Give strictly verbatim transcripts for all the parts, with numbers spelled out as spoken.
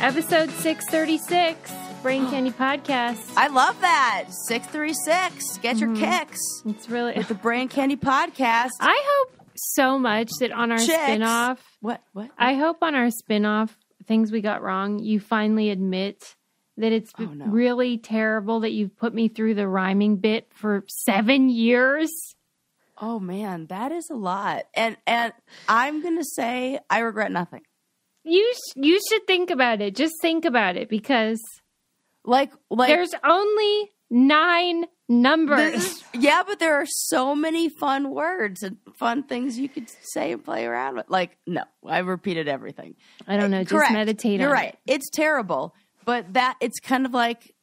Episode six thirty-six, Brain Candy Podcast. I love that. six thirty-six. Get your mm-hmm. kicks. It's really with the Brain Candy Podcast. I hope so much that on our Chicks. spinoff. What, what? What? I hope on our spinoff, Things We Got Wrong, you finally admit that it's oh, no. really terrible that you've put me through the rhyming bit for seven years. Oh, man, that is a lot. And and I'm going to say I regret nothing. You sh- you should think about it. Just think about it because like, like there's only nine numbers. Is, yeah, but there are so many fun words and fun things you could say and play around with. Like, no, I repeated everything. I don't know. Just Correct. meditate You're on right. it. You're right. It's terrible. But that it's kind of like,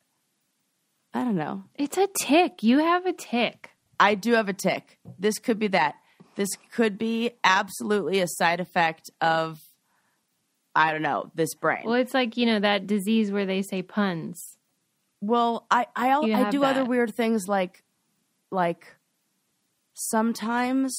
I don't know. It's a tick. You have a tick. I do have a tick. This could be that. This could be absolutely a side effect of, I don't know, this brain. Well, it's like, you know, that disease where they say puns. Well, I I, I do that. other weird things like, like sometimes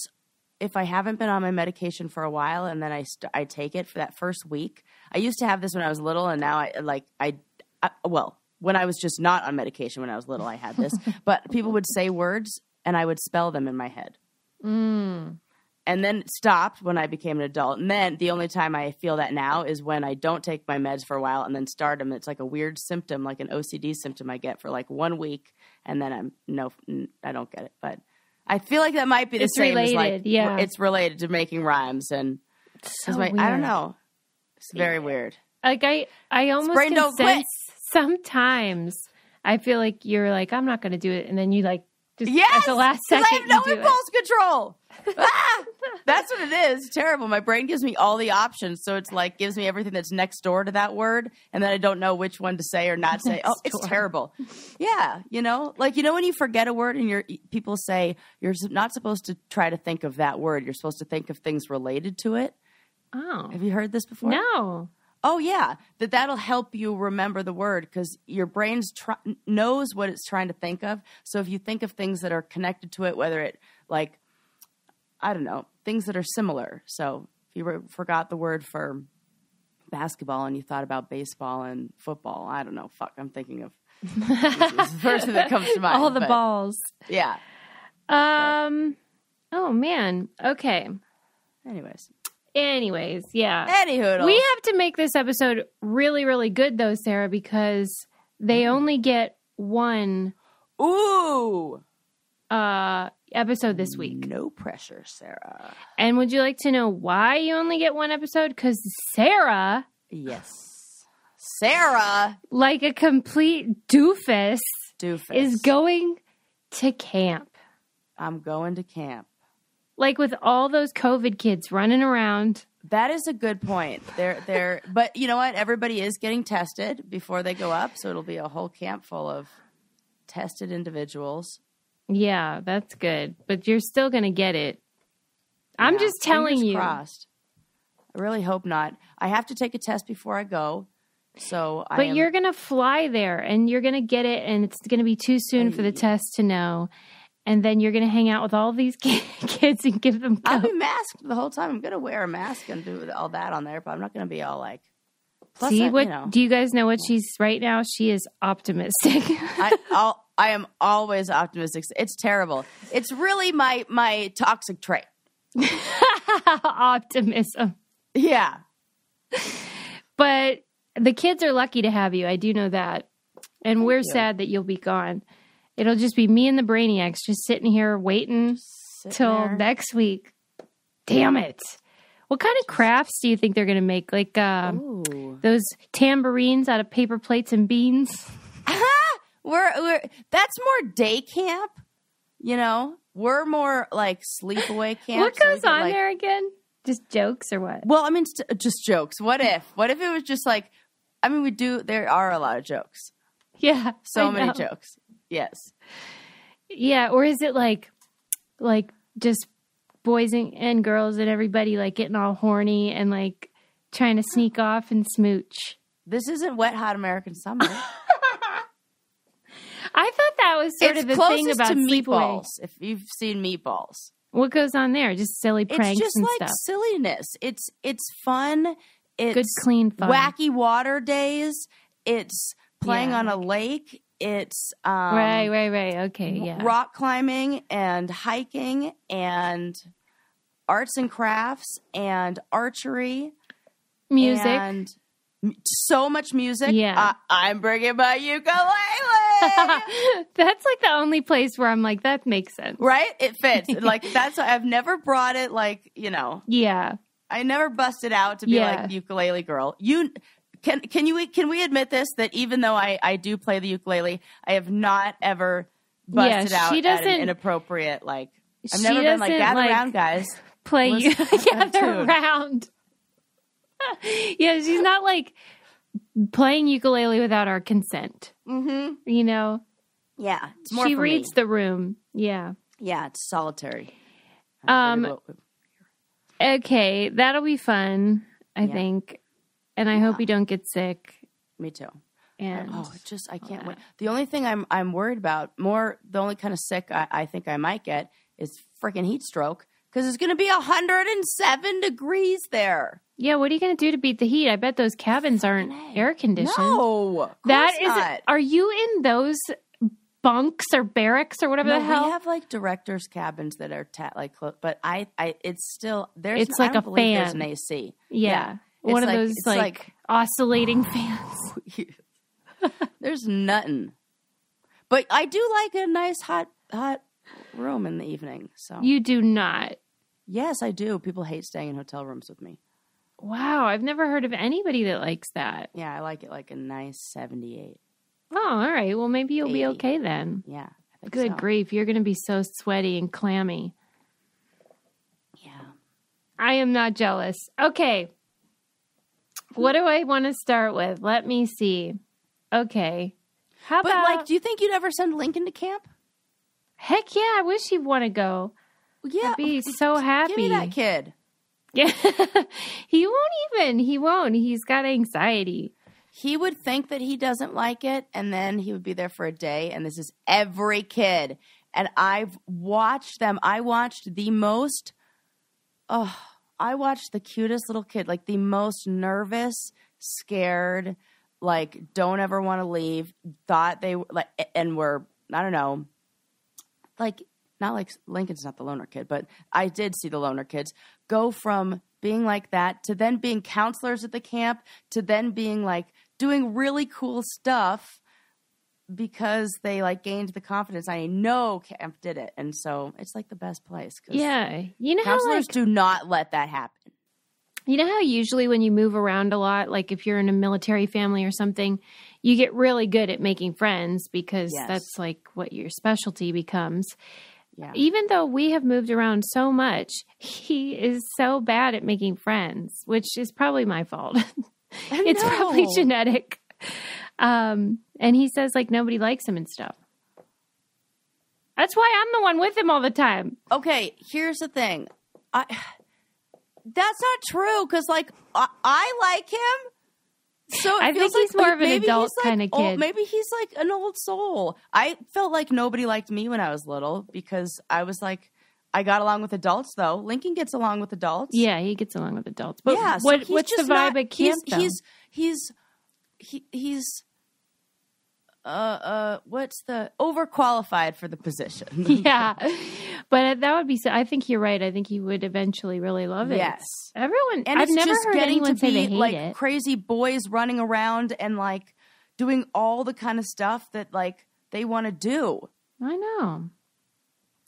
if I haven't been on my medication for a while and then I st- I take it for that first week. I used to have this when I was little and now I like I, I well, when I was just not on medication when I was little, I had this. But people would say words and I would spell them in my head. Mm. And then it stopped when I became an adult. And then the only time I feel that now is when I don't take my meds for a while and then start them. It's like a weird symptom, like an O C D symptom I get for like one week. And then I'm no, I don't get it. But I feel like that might be the it's same related, as like, yeah. it's related to making rhymes. And so my, I don't know. It's very yeah. weird. Like I, I almost Spray, can sense sometimes I feel like you're like, I'm not going to do it. And then you like, just yes, at the last second, I have no impulse it. control. Ah, that's what it is. Terrible. My brain gives me all the options, so it's like gives me everything that's next door to that word, and then I don't know which one to say or not say. Next oh, it's door. terrible. Yeah, you know, like you know when you forget a word and your people say you're not supposed to try to think of that word. You're supposed to think of things related to it. Oh, have you heard this before? No. Oh yeah, that that'll help you remember the word because your brain's tr- knows what it's trying to think of. So if you think of things that are connected to it, whether it like, I don't know, things that are similar. So if you re- forgot the word for basketball and you thought about baseball and football, I don't know. Fuck, I'm thinking of the first thing that comes to mind. All the but, balls. Yeah. Um. But. Oh man. Okay. Anyways. Anyways, yeah. Anyhoodle. We have to make this episode really, really good, though, Sarah, because they only get one Ooh. Uh, episode this week. No pressure, Sarah. And would you like to know why you only get one episode? Because Sarah. Yes. Sarah. Like a complete doofus. Doofus. Is going to camp. I'm going to camp. Like with all those COVID kids running around. That is a good point. They're, they're, but you know what? Everybody is getting tested before they go up. So it'll be a whole camp full of tested individuals. Yeah, that's good. But you're still going to get it. I'm yeah, just telling you. Fingers crossed. I really hope not. I have to take a test before I go. So I But am- you're going to fly there and you're going to get it. And it's going to be too soon hey. for the test to know. And then you're going to hang out with all these kids and give them coke. I'll be masked the whole time. I'm going to wear a mask and do all that on there, but I'm not going to be all like. Plus See I, what? You know, do you guys know what she's right now? She is optimistic. I, I'll, I am always optimistic. It's terrible. It's really my my toxic trait. Optimism. Yeah. But the kids are lucky to have you. I do know that, and Thank we're you. sad that you'll be gone. It'll just be me and the Brainiacs just sitting here waiting sitting till there. next week. Damn it. What kind of crafts do you think they're going to make? Like uh, those tambourines out of paper plates and beans? we're, we're That's more day camp, you know? We're more like sleepaway camp. What goes so on like, there again? Just jokes or what? Well, I mean, st- just jokes. What if? What if it was just like, I mean, we do, there are a lot of jokes. Yeah. So I many know. jokes. Yes. Yeah, or is it like like just boys and, and girls and everybody like getting all horny and like trying to sneak off and smooch? This isn't Wet Hot American Summer. I thought that was sort it's of the thing about to Meatballs. Sleepaway. If you've seen Meatballs. What goes on there? Just silly pranks and stuff. It's just like stuff. silliness. It's it's fun. It's good, clean fun. Wacky water days. It's playing yeah. on a lake. It's um, right, right, right. Okay, yeah. Rock climbing and hiking and arts and crafts and archery, music, and so much music. Yeah, uh, I'm bringing my ukulele. That's like the only place where I'm like, that makes sense, right? It fits. Like that's why I've never brought it. Like you know, yeah, I never busted out to be yeah. like ukulele girl. You. Can can you can we admit this, that even though I, I do play the ukulele, I have not ever busted yeah, out at an inappropriate, like, I've never been like, gather like, around, guys. Play you. Gather around. Yeah, she's not, like, playing ukulele without our consent. Mm-hmm. You know? Yeah. It's more she reads me. The room. Yeah. Yeah, it's solitary. Um. Okay, that'll be fun, I yeah. think. And I yeah. hope you don't get sick. Me too. And oh, it just I can't wait. The only thing I'm I'm worried about more, the only kind of sick I, I think I might get is freaking heat stroke, because it's going to be one hundred seven degrees there. Yeah, what are you going to do to beat the heat? I bet those cabins aren't air conditioned. No, that is. Not. Are you in those bunks or barracks or whatever no, the hell? We have like directors' cabins that are ta- like, but I, I, it's still there's. It's like I don't a fan. There's an A C. Yeah. yeah. It's one like, of those like, like oscillating fans. There's nothing. But I do like a nice hot hot room in the evening. So you do not. Yes, I do. People hate staying in hotel rooms with me. Wow, I've never heard of anybody that likes that. Yeah, I like it like a nice seventy-eight. Oh, all right. Well, maybe you'll eighty. Be okay then. Yeah. I think Good so. Grief. You're going to be so sweaty and clammy. Yeah. I am not jealous. Okay. What do I want to start with? Let me see. Okay. How about... But, like, do you think you'd ever send Lincoln to camp? Heck, yeah. I wish he'd want to go. Yeah. I'd be so happy. Give me that kid. Yeah. He won't even. He won't. He's got anxiety. He would think that he doesn't like it, and then he would be there for a day, and this is every kid. And I've watched them. I watched the most... Oh... I watched the cutest little kid, like the most nervous, scared, like don't ever want to leave, thought they like, and were, I don't know, like not like Lincoln's not the loner kid, but I did see the loner kids go from being like that to then being counselors at the camp to then being like doing really cool stuff because they like gained the confidence. I know camp did it. And so it's like the best place. Cause yeah. You know, counselors how, like, do not let that happen. You know how usually when you move around a lot, like if you're in a military family or something, you get really good at making friends because yes. that's like what your specialty becomes. Yeah. Even though we have moved around so much, he is so bad at making friends, which is probably my fault. It's probably genetic. Um, and he says like nobody likes him and stuff. That's why I'm the one with him all the time. Okay. Here's the thing. I, that's not true. Cause like I, I like him. So it I feels think he's like, more of an adult like kind of kid. Old, maybe he's like an old soul. I felt like nobody liked me when I was little because I was like, I got along with adults though. Lincoln gets along with adults. Yeah. He gets along with adults. But yeah, so what, what's the vibe not, at camp he's, he's, he's, He he's uh uh what's the overqualified for the position. Yeah, but that would be. So I think you're right. I think he would eventually really love it. Yes, everyone. And I've it's never just heard getting anyone to say be they hate like it. Crazy boys running around and like doing all the kind of stuff that like they want to do. I know.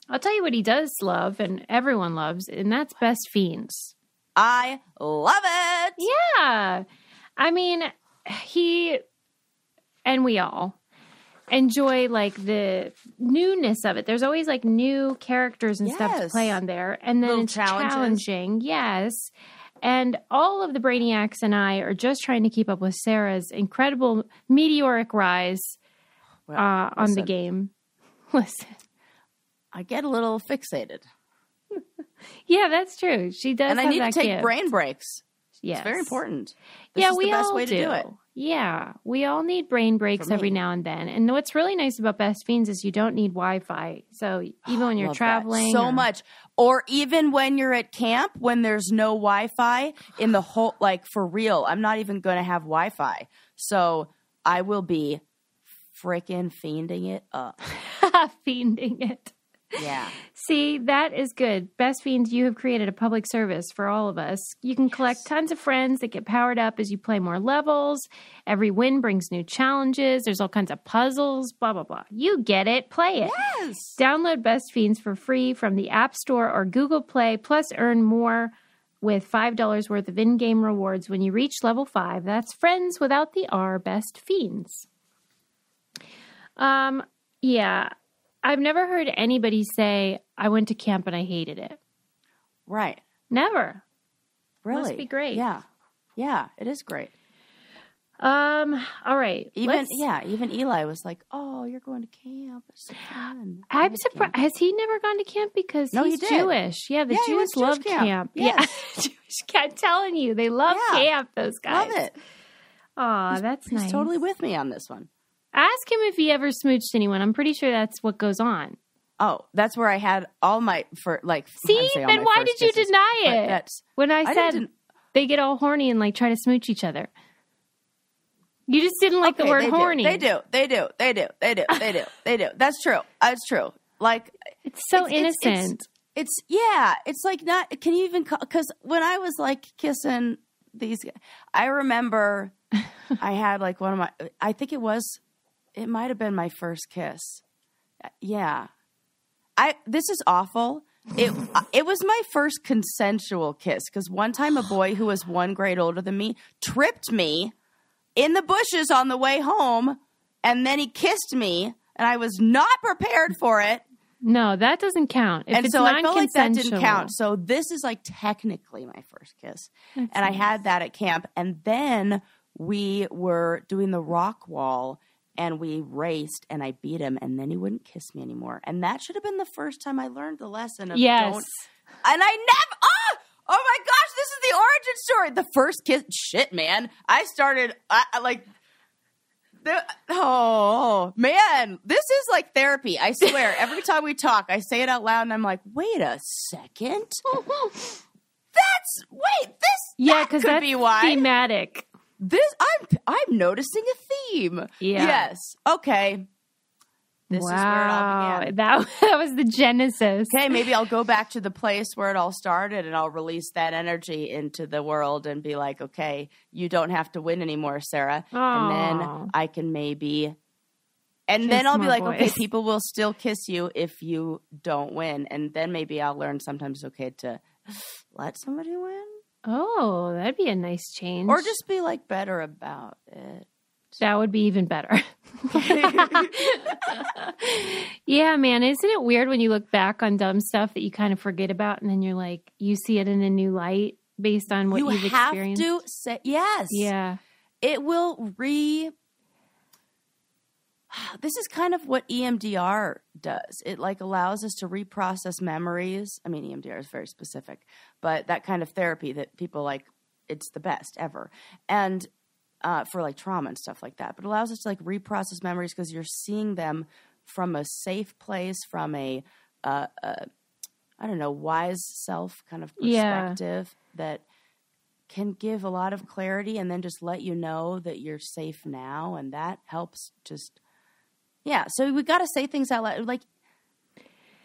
I'll tell you what he does love, and everyone loves, and that's Best Fiends. I love it. Yeah, I mean. He and we all enjoy like the newness of it. There's always like new characters and yes. stuff to play on there. And then it's challenging. Yes. And all of the Brainiacs and I are just trying to keep up with Sarah's incredible meteoric rise well, uh, on listen. the game. Listen. I get a little fixated. Yeah, that's true. She does. And have I need that to take gift. Brain breaks. Yes. It's very important. This yeah, is we the best all way do. To do it. Yeah, we all need brain breaks every now and then. And what's really nice about Best Fiends is you don't need Wi-Fi. So even when you're traveling. So or- much. Or even when you're at camp, when there's no Wi-Fi in the whole, like for real, I'm not even going to have Wi-Fi. So I will be freaking fiending it up. Fiending it. Yeah. See, that is good. Best Fiends, you have created a public service for all of us. You can collect yes. tons of friends that get powered up as you play more levels. Every win brings new challenges. There's all kinds of puzzles, blah, blah, blah. You get it. Play it. Yes. Download Best Fiends for free from the App Store or Google Play, plus earn more with five dollars worth of in-game rewards when you reach level five. That's friends without the R, Best Fiends. Um, yeah. I've never heard anybody say, I went to camp and I hated it. Right. Never. Really? Must be great. Yeah. Yeah, it is great. Um. All right. Even yeah, even Eli was like, oh, you're going to camp. It's so fun. I'm surprised. Has he never gone to camp? Because no, he's he Jewish. Yeah, the yeah, Jews love Jewish camp. camp. Yes. Yeah. I'm telling you, they love yeah. camp, those guys. Love it. Aw, that's nice. He's totally with me on this one. Ask him if he ever smooched anyone. I'm pretty sure that's what goes on. Oh, that's where I had all my for like. See, then why did you kisses, deny it? That's, when I, I said didn't... they get all horny and like try to smooch each other. You just didn't like okay, the word they horny. Do. They do. They do. They do. They do. They do. They do. That's true. That's true. Like it's so it's, innocent. It's, it's, it's yeah. It's like not. Can you even call? Because when I was like kissing these, I remember I had like one of my. I think it was. It might have been my first kiss. Yeah. I this is awful. It it was my first consensual kiss because one time a boy who was one grade older than me tripped me in the bushes on the way home, and then he kissed me, and I was not prepared for it. No, that doesn't count. If and it's so I felt like that didn't count. So this is like technically my first kiss. That's and nice. I had that at camp. And then we were doing the rock wall. And we raced, and I beat him, and then he wouldn't kiss me anymore. And that should have been the first time I learned the lesson of yes. don't. And I never. Oh, oh my gosh, this is the origin story. The first kiss. Shit, man. I started I, I like. The, oh man, this is like therapy. I swear. Every time we talk, I say it out loud, and I'm like, wait a second. that's wait this. Yeah, because that that's be why. Thematic. This I'm I'm noticing a theme. Yeah. Yes. Okay. This wow. is where it all began. That, that was the genesis. Okay, maybe I'll go back to the place where it all started and I'll release that energy into the world and be like, okay, you don't have to win anymore, Sarah. Aww. And then I can maybe and kiss then I'll be like, voice. Okay, people will still kiss you if you don't win. And then maybe I'll learn sometimes it's okay to let somebody win. Oh, that'd be a nice change. Or just be like better about it. That would be even better. Yeah, man. Isn't it weird when you look back on dumb stuff that you kind of forget about and then you're like, you see it in a new light based on what you you've experienced? You have to say, yes. Yeah. It will re... This is kind of what E M D R does. It like allows us to reprocess memories. I mean, E M D R is very specific, but that kind of therapy that people like, it's the best ever. And uh, for like trauma and stuff like that, but it allows us to like reprocess memories because you're seeing them from a safe place, from a, uh, a I don't know, wise self kind of perspective yeah. that can give a lot of clarity and then just let you know that you're safe now. And that helps just... Yeah, so we got to say things out loud. Like,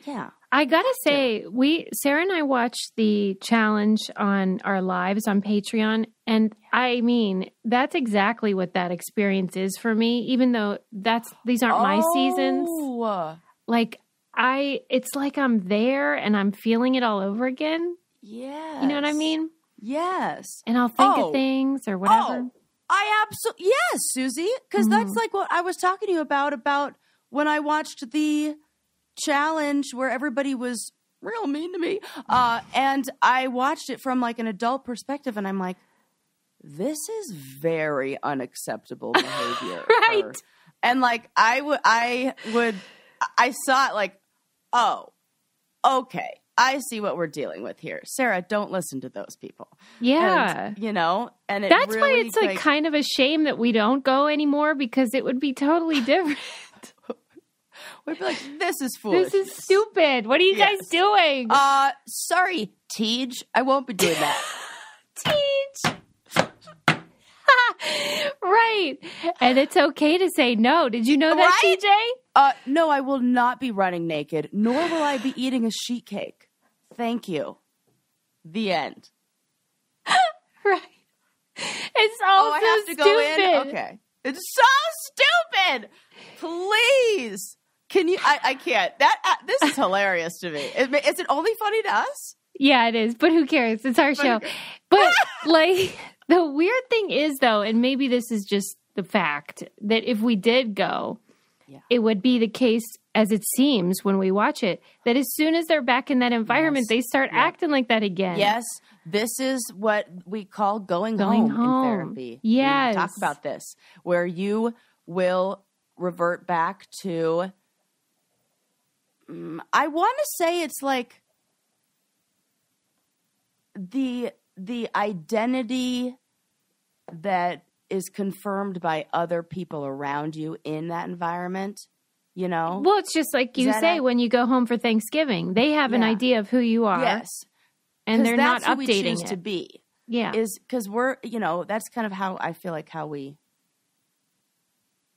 yeah. I got to say, we Sarah and I watched The Challenge on our lives on Patreon. And I mean, that's exactly what that experience is for me, even though that's these aren't oh. my seasons. Like, I, it's like I'm there and I'm feeling it all over again. Yeah. You know what I mean? Yes. And I'll think oh. of things or whatever. Oh. I absolutely, yes, Susie, because mm. that's like what I was talking to you about, about when I watched The Challenge where everybody was real mean to me. Uh, and I watched it from like an adult perspective and I'm like, this is very unacceptable behavior. Right. Or, and like, I would, I would, I saw it like, oh, okay. I see what we're dealing with here. Sarah, don't listen to those people. Yeah. And, you know, and it that's really, why it's like, like kind of a shame that we don't go anymore, because it would be totally different. We'd be like, this is foolish. This is stupid. What are you yes. guys doing? Uh, sorry, Tej. I won't be doing that. Tej. Right. And it's okay to say no. Did you know that, right? T J? Uh, no, I will not be running naked, nor will I be eating a sheet cake. Thank you. The end. Right. It's all oh, I have to stupid. Go in? Okay. It's so stupid. Please. Can you? I, I can't. That uh, this is hilarious to me. Is, is it only funny to us? Yeah, it is. But who cares? It's our show. But like... The weird thing is, though, and maybe this is just the fact, that if we did go, yeah. it would be the case, as it seems when we watch it, that as soon as they're back in that environment, yes. they start yeah. acting like that again. Yes. This is what we call going, going home, home in therapy. Yes. We talk about this, where you will revert back to, um, I want to say it's like the... the identity that is confirmed by other people around you in that environment, you know? Well, it's just like you say, a- when you go home for Thanksgiving, they have yeah. an idea of who you are. Yes. And they're not updating it. That's who we choose to be. Yeah. Is because we're, you know, that's kind of how I feel like how we,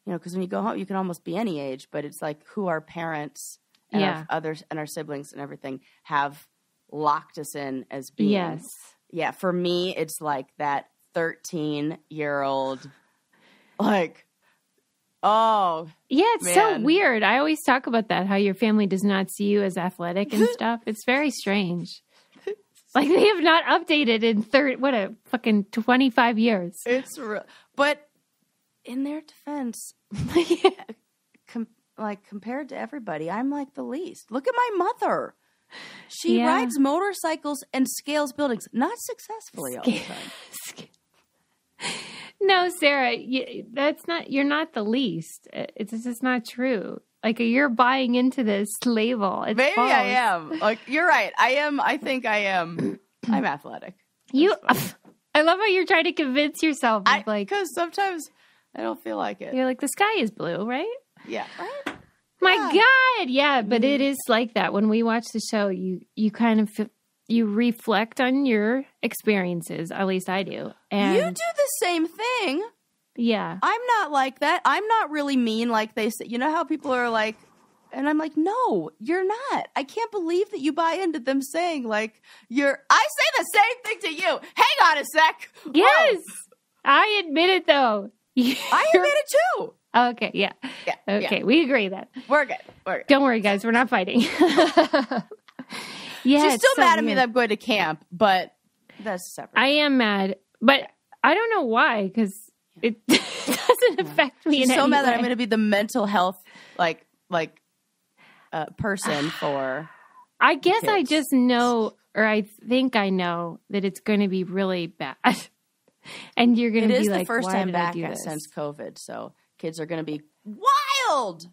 you know, because when you go home, you can almost be any age, but it's like who our parents and yeah. our others and our siblings and everything have locked us in as being. Yes. Yeah, for me, it's like that thirteen-year-old, like, oh, yeah, it's man. So weird. I always talk about that, how your family does not see you as athletic and stuff. It's very strange. Like, they have not updated in, thir- what, a fucking twenty-five years. It's real. But in their defense, yeah. com- like, compared to everybody, I'm like the least. Look at my mother. She yeah. rides motorcycles and scales buildings, not successfully all the time. No, Sarah, you, that's not. You're not the least. It's just not true. Like you're buying into this label. It's Maybe false. I am. Like you're right. I am. I think I am. I'm athletic. That's you. Funny. I love how you're trying to convince yourself. I, like because sometimes I don't feel like it. You're like the sky is blue, right? Yeah. Right? My God. Yeah. But it is like that. When we watch the show, you, you kind of, f- you reflect on your experiences. At least I do. And you do the same thing. Yeah. I'm not like that. I'm not really mean like they say. You know how people are like, and I'm like, no, you're not. I can't believe that you buy into them saying like you're, I say the same thing to you. Hang on a sec. Yes. Whoa. I admit it though. I admit it too. Okay, yeah. yeah okay, yeah. We agree then. We're good. We're good. Don't worry, guys. We're not fighting. yeah, She's still so mad weird. At me that I'm going to camp, but that's separate. I am mad, but I don't know why, because it doesn't affect me She's in so any mad way. That I'm going to be the mental health like like uh, person for I guess kids. I just know, or I think I know, that it's going to be really bad. And you're going to be like, why did I do this? It is the first time back since COVID, so... Kids are going to be wild.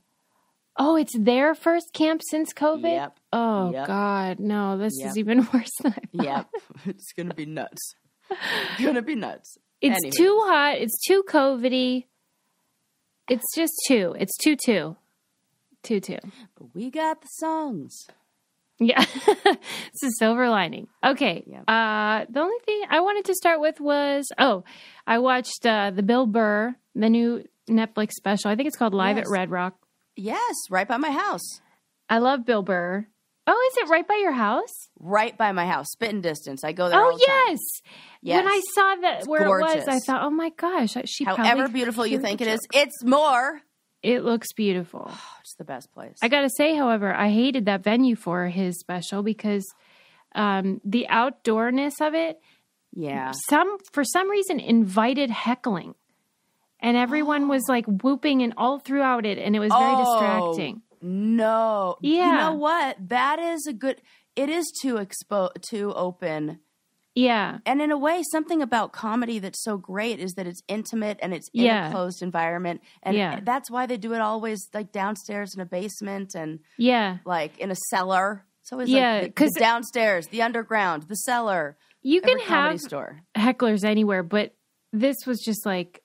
Oh, it's their first camp since COVID? Yep. Oh, yep. God. No, this yep. is even worse than I thought. Yep. It's going to be nuts. It's going to be nuts. It's anyway. Too hot. It's too COVID-y. It's just too. It's too, too. Too, too. But we got the songs. Yeah. It's a silver lining. Okay. Yep. Uh, the only thing I wanted to start with was, oh, I watched uh, the Bill Burr, the new Netflix special. I think it's called Live yes. at Red Rock. Yes, right by my house. I love Bill Burr. Oh, is it right by your house? Right by my house. Spitting distance. I go there. Oh, all the yes. time. Yes. When I saw that it's where gorgeous. It was, I thought, oh my gosh, she however beautiful you think it is, it's more. It looks beautiful. Oh, it's the best place. I gotta say, however, I hated that venue for his special because um, the outdoorness of it. Yeah. Some for some reason invited heckling. And everyone was like whooping and all throughout it. And it was very oh, distracting. No. Yeah. You know what? That is a good, it is too expo, too open. Yeah. And in a way, something about comedy that's so great is that it's intimate and it's in yeah. a closed environment. And yeah. that's why they do it always like downstairs in a basement and yeah. like in a cellar. It's always yeah, like the, the downstairs, the underground, the cellar. You can have store. hecklers anywhere, but this was just like,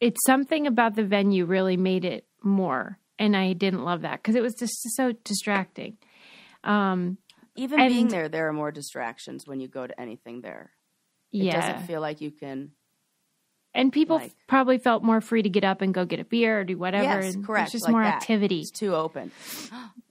it's something about the venue really made it more. And I didn't love that because it was just so distracting. Um, Even and, being there, there are more distractions when you go to anything there. It yeah. doesn't feel like you can. And people like, probably felt more free to get up and go get a beer or do whatever. Yes, and correct. There's just like more that. activity. It's too open.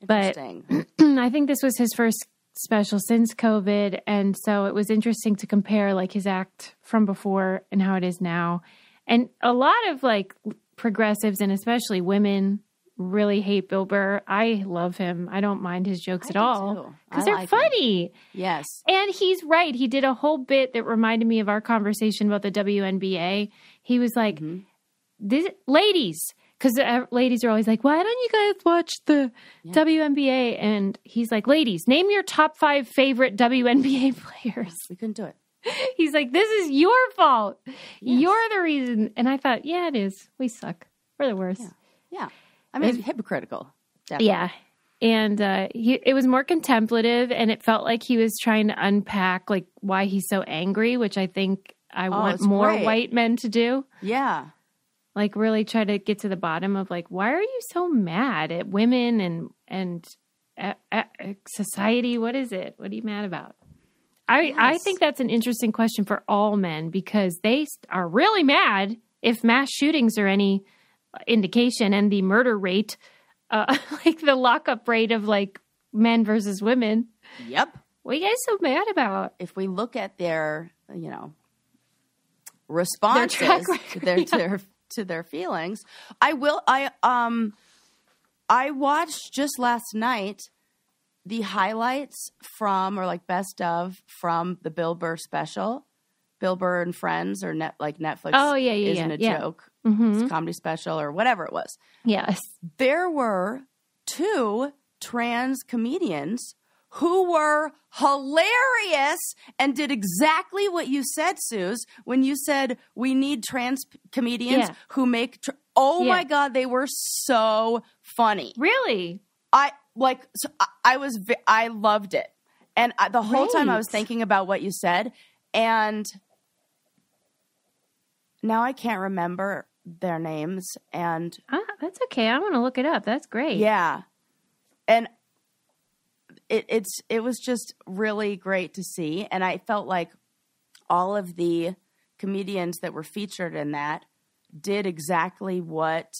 Interesting. But I think this was his first special since COVID. And so it was interesting to compare like his act from before and how it is now. And a lot of like progressives and especially women really hate Bill Burr. I love him. I don't mind his jokes I at all because they're like funny. Him. Yes. And he's right. He did a whole bit that reminded me of our conversation about the W N B A. He was like, mm-hmm. this, ladies, because uh, ladies are always like, why don't you guys watch the yeah. W N B A? And he's like, ladies, name your top five favorite W N B A players. We couldn't do it. He's like, this is your fault. Yes. You're the reason. And I thought, yeah, it is. We suck. We're the worst. Yeah. yeah. I mean, it's hypocritical. Definitely. Yeah. And uh, he, it was more contemplative, and it felt like he was trying to unpack like why he's so angry, which I think I oh, want more great. white men to do. Yeah. Like really try to get to the bottom of like, why are you so mad at women and and at, at society? What is it? What are you mad about? I, yes. I think that's an interesting question for all men because they are really mad if mass shootings are any indication, and the murder rate, uh, like the lockup rate of like men versus women. Yep. What are you guys so mad about? If we look at their, you know, responses their track record, to, their, yeah. to, their, to their feelings. I will, I, um, I watched just last night the highlights from, or like best of from the Bill Burr special, Bill Burr and Friends, or net, like Netflix. Oh yeah, yeah, isn't yeah, a yeah. joke. Mm-hmm. It's a comedy special or whatever it was. Yes. There were two trans comedians who were hilarious and did exactly what you said, Suze, when you said we need trans comedians yeah. who make tra- – oh, yeah. my God. They were so funny. Really? I like so – I, I was vi- – I loved it. And I, the whole Great. time I was thinking about what you said and now I can't remember their names and ah, that's okay. I want to look it up. That's great. Yeah. And it, it's, it was just really great to see. And I felt like all of the comedians that were featured in that did exactly what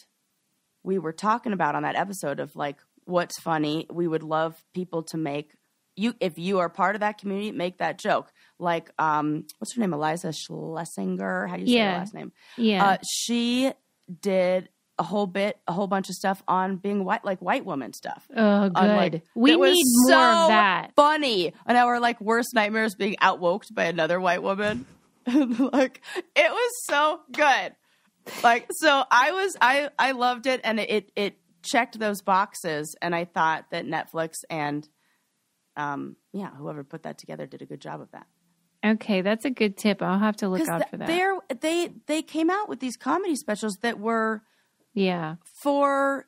we were talking about on that episode of like, what's funny. We would love people to make you, if you are part of that community, make that joke. Like, um, what's her name? Eliza Schlesinger. How do you say yeah. her last name? Yeah. Uh, she did a whole bit, a whole bunch of stuff on being white, like white woman stuff. Oh, good. On, like, we need so more of that. Funny. And our like worst nightmare is being outwoked by another white woman. Like, it was so good. Like, so I was, I, I loved it, and it, it checked those boxes. And I thought that Netflix and, um, yeah, whoever put that together did a good job of that. Okay, that's a good tip. I'll have to look out th- for that. They they came out with these comedy specials that were yeah for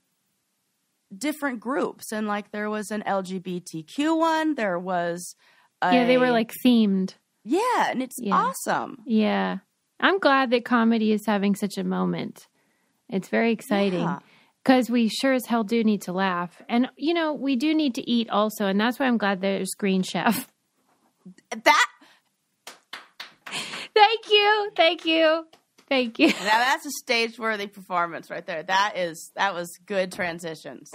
different groups. And, like, there was an L G B T Q one. There was a, yeah, they were, like, themed. Yeah, and it's yeah. awesome. Yeah. I'm glad that comedy is having such a moment. It's very exciting because yeah. we sure as hell do need to laugh. And, you know, we do need to eat also. And that's why I'm glad there's Green Chef. That... Thank you. Thank you. Thank you. Now that's a stage-worthy performance right there. That is, that was good transitions.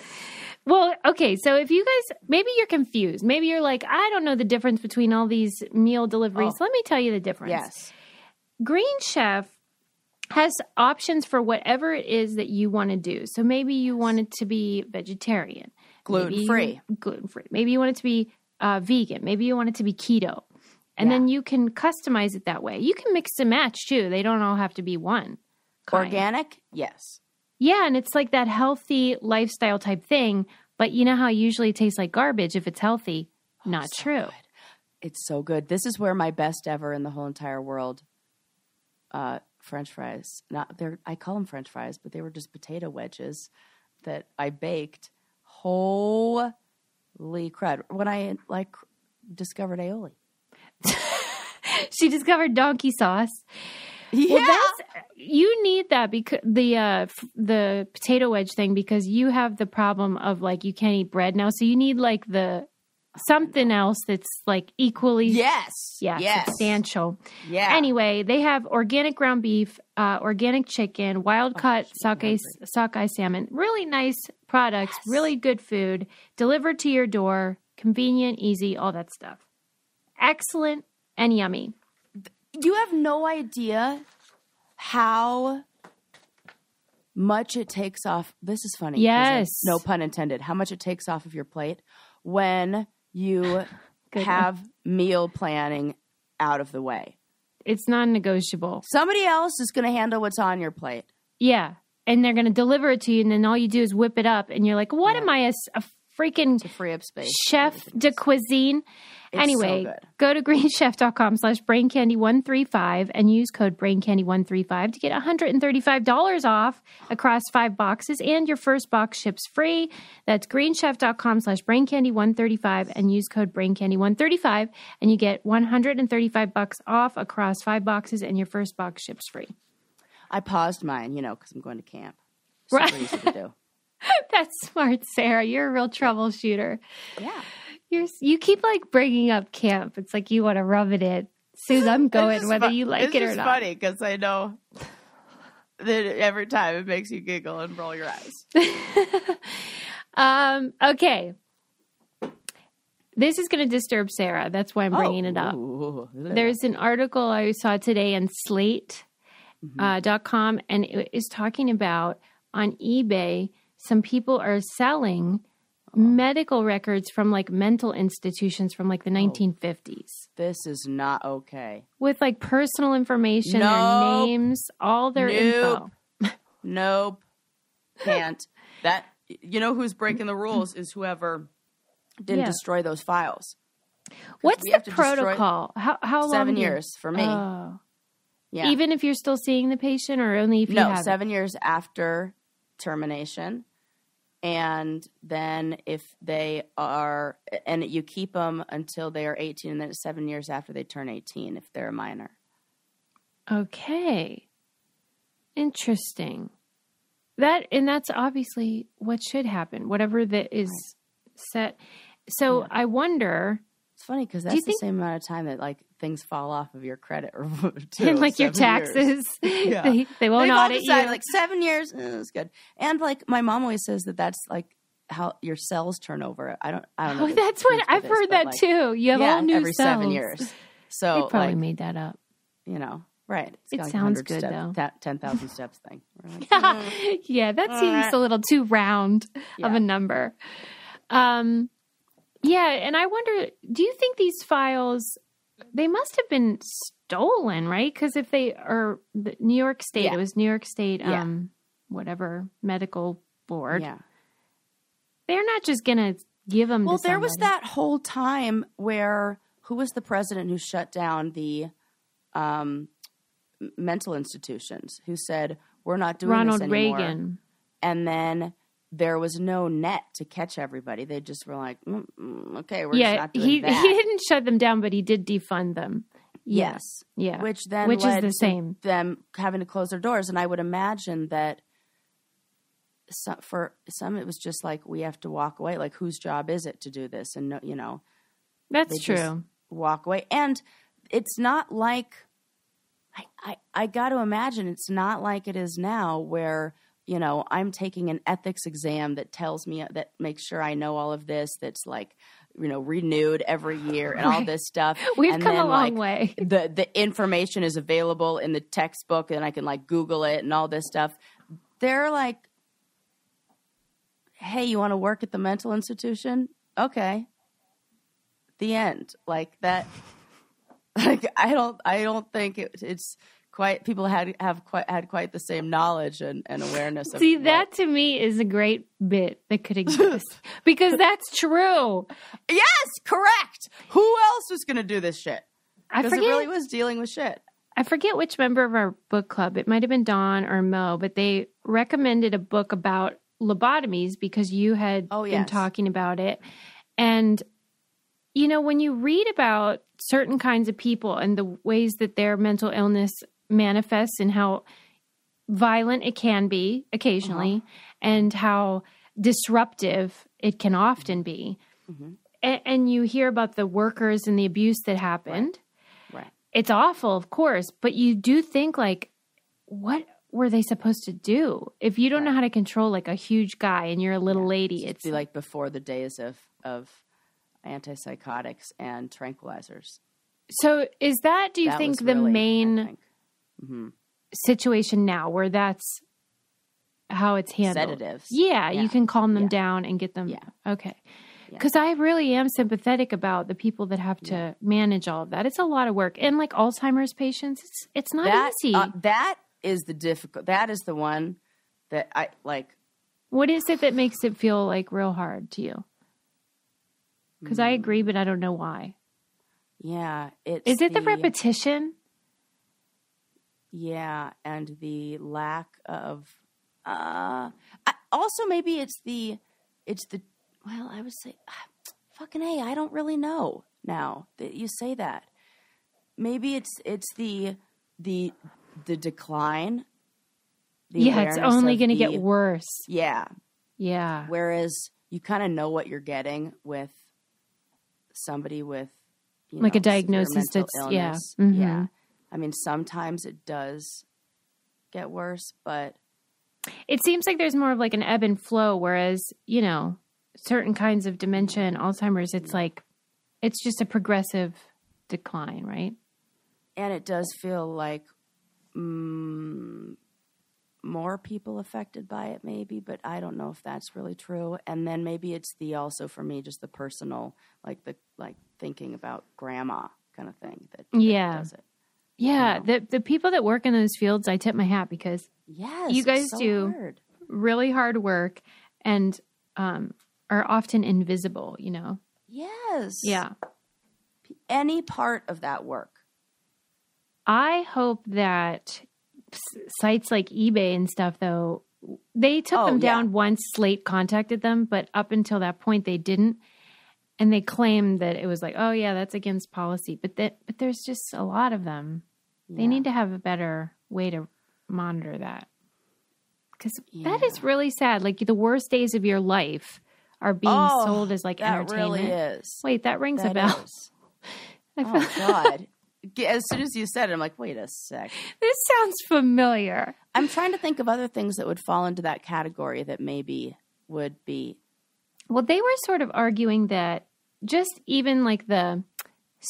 Well, okay. So if you guys, maybe you're confused. Maybe you're like, I don't know the difference between all these meal deliveries. Oh. Let me tell you the difference. Yes. Green Chef has options for whatever it is that you want to do. So maybe you want it to be vegetarian. Gluten-free. Gluten-free. Maybe you want it to be uh, vegan. Maybe you want it to be keto. And yeah. then you can customize it that way. You can mix and match, too. They don't all have to be one kind. Organic? Yes. Yeah, and it's like that healthy lifestyle type thing. But you know how it usually tastes like garbage if it's healthy? Oh, Not so true. Good. It's so good. This is where my best ever in the whole entire world, uh, French fries. Not they're, I call them French fries, but they were just potato wedges that I baked. Oh, crud. When I like discovered aioli. She discovered donkey sauce. Yeah. Well, that's, you need that because the uh, the potato wedge thing, because you have the problem of like you can't eat bread now, so you need like the something else that's like equally yes, yeah, yes. substantial. Yeah. Anyway, they have organic ground beef, uh, organic chicken, wild cut oh, sockeye sockeye salmon. Really nice products, yes. really good food delivered to your door, convenient, easy, all that stuff. Excellent and yummy. You have no idea how much it takes off. This is funny. Yes. No pun intended. How much it takes off of your plate when you have one. meal planning out of the way. It's non-negotiable. Somebody else is going to handle what's on your plate. Yeah. And they're going to deliver it to you. And then all you do is whip it up. And you're like, what yeah. am I, a, a freaking to free up space. Chef de cuisine? It's anyway, so go to greenchef.com slash brain candy one thirty-five and use code brain candy one thirty-five to get one hundred thirty-five dollars off across five boxes, and your first box ships free. That's greenchef.com slash brain candy one thirty-five and use code brain candy one thirty-five and you get one hundred thirty-five bucks off across five boxes, and your first box ships free. I paused mine, you know, because I'm going to camp. Super right. easy to do. That's smart, Sarah. You're a real troubleshooter. Yeah. You're, you keep like bringing up camp. It's like you want to rub it in. Suze, I'm going whether you like it or not. It's funny because I know that every time it makes you giggle and roll your eyes. um, okay. This is going to disturb Sarah. That's why I'm bringing oh. it up. Ooh. There's an article I saw today on slate dot com, uh, and it is talking about on eBay, some people are selling medical records from like mental institutions from like the nineteen fifties. This is not okay. With like personal information, nope. their names, all their nope. info. Nope. Can't. That, you know who's breaking the rules is whoever didn't yeah. destroy those files. What's the protocol? How, how long? Seven years for me. Oh. Yeah. Even if you're still seeing the patient, or only if you no, have seven it? years after termination. And then if they are – and you keep them until they are eighteen, and then it's seven years after they turn eighteen if they're a minor. Okay. Interesting. That and that's obviously what should happen, whatever that is right. set. So yeah. I wonder – It's funny because that's the think, same amount of time that, like, things fall off of your credit. Or two, and, like, your taxes. Yeah. They, they won't They've audit decided, you. Like, seven years, eh, that's good. And, like, my mom always says that that's, like, how your cells turn over. I don't I don't know. Oh, that's what I've this, heard that, like, too. You have yeah, all new every cells. Every seven years. So, you probably like, made that up. You know, right. It's it like sounds good, steps, though. ten thousand steps thing. Like, mm, yeah, that seems right. a little too round yeah. of a number. Um, Yeah, and I wonder, do you think these files... They must have been stolen, right? Because if they are the New York State, yeah. it was New York State, um, yeah. whatever, medical board. Yeah. They're not just going to give them well, to somebody. There was that whole time where who was the president who shut down the um, mental institutions, who said, we're not doing Ronald this anymore. Ronald Reagan. And then there was no net to catch everybody. They just were like, mm, mm, okay, we're yeah, just not doing he, that. He didn't shut them down, but he did defund them. Yeah. Yes. Yeah. Which then Which led is the to same. them having to close their doors. And I would imagine that some, for some, it was just like, we have to walk away. Like, whose job is it to do this? And, no, you know. That's true. Walk away. And it's not like, I, I, I got to imagine it's not like it is now where – you know, I'm taking an ethics exam that tells me, that makes sure I know all of this, that's like, you know, renewed every year and right. all this stuff. We've and come then, a long like, way. The, the information is available in the textbook and I can like Google it and all this stuff. They're like, hey, you want to work at the mental institution? Okay. The end. Like that. Like, I don't, I don't think it, it's. Quite people had have quite had quite the same knowledge and, and awareness. Of See, what. that to me is a great bit that could exist because that's true. Yes, correct. Who else was going to do this shit? I forget. Because it really was dealing with shit. I forget which member of our book club. It might have been Dawn or Mo, but they recommended a book about lobotomies because you had oh, yes. been talking about it. And, you know, when you read about certain kinds of people and the ways that their mental illness manifests and how violent it can be occasionally uh-huh. and how disruptive it can often be, mm-hmm. a- and you hear about the workers and the abuse that happened, right. Right. It's awful, of course, but you do think, like, what were they supposed to do? If you don't right. know how to control, like, a huge guy and you're a little yeah. lady, Just it's be like before the days of, of antipsychotics and tranquilizers. So is that, do you that think the really, main think. Mm-hmm. situation now where that's how it's handled? Sedatives. Yeah. yeah. You can calm them yeah. down and get them. Yeah. Okay. Yeah. Cause I really am sympathetic about the people that have to yeah. manage all of that. It's a lot of work. And like Alzheimer's patients, it's, it's not that, easy. Uh, that is the difficult, that is the one that I like. What is it that makes it feel like real hard to you? Because I agree, but I don't know why. Yeah. It's Is it the, the repetition? Yeah. And the lack of, uh, I, also maybe it's the, it's the, well, I would say, fucking A, I don't really know now that you say that. Maybe it's, it's the, the, the decline. The yeah. It's only going to get worse. Yeah. Yeah. Whereas you kind of know what you're getting with somebody with, you like know, a diagnosis that's illness. yeah, mm-hmm. yeah. I mean, sometimes it does get worse, but it seems like there's more of like an ebb and flow. Whereas, you know, certain kinds of dementia and Alzheimer's, it's like it's just a progressive decline, right? And it does feel like mm, more people affected by it, maybe, but I don't know if that's really true. And then maybe it's the also for me just the personal, like the like thinking about grandma kind of thing that, that yeah does it. Yeah, the the people that work in those fields, I tip my hat because yes, you guys so do hard. really hard work and um, are often invisible. You know. Yes. Yeah. Any part of that work. I hope that sites like eBay and stuff, though, they took oh, them down yeah. once Slate contacted them, but up until that point they didn't, and they claimed that it was like, oh yeah, that's against policy, but that but there's just a lot of them. Yeah. They need to have a better way to monitor that, because yeah. that is really sad. Like the worst days of your life are being oh, sold as like that entertainment. Really is. Wait, that rings that a bell. I feel- oh God. As soon as you said it, I'm like, wait a sec. This sounds familiar. I'm trying to think of other things that would fall into that category that maybe would be. Well, they were sort of arguing that just even like the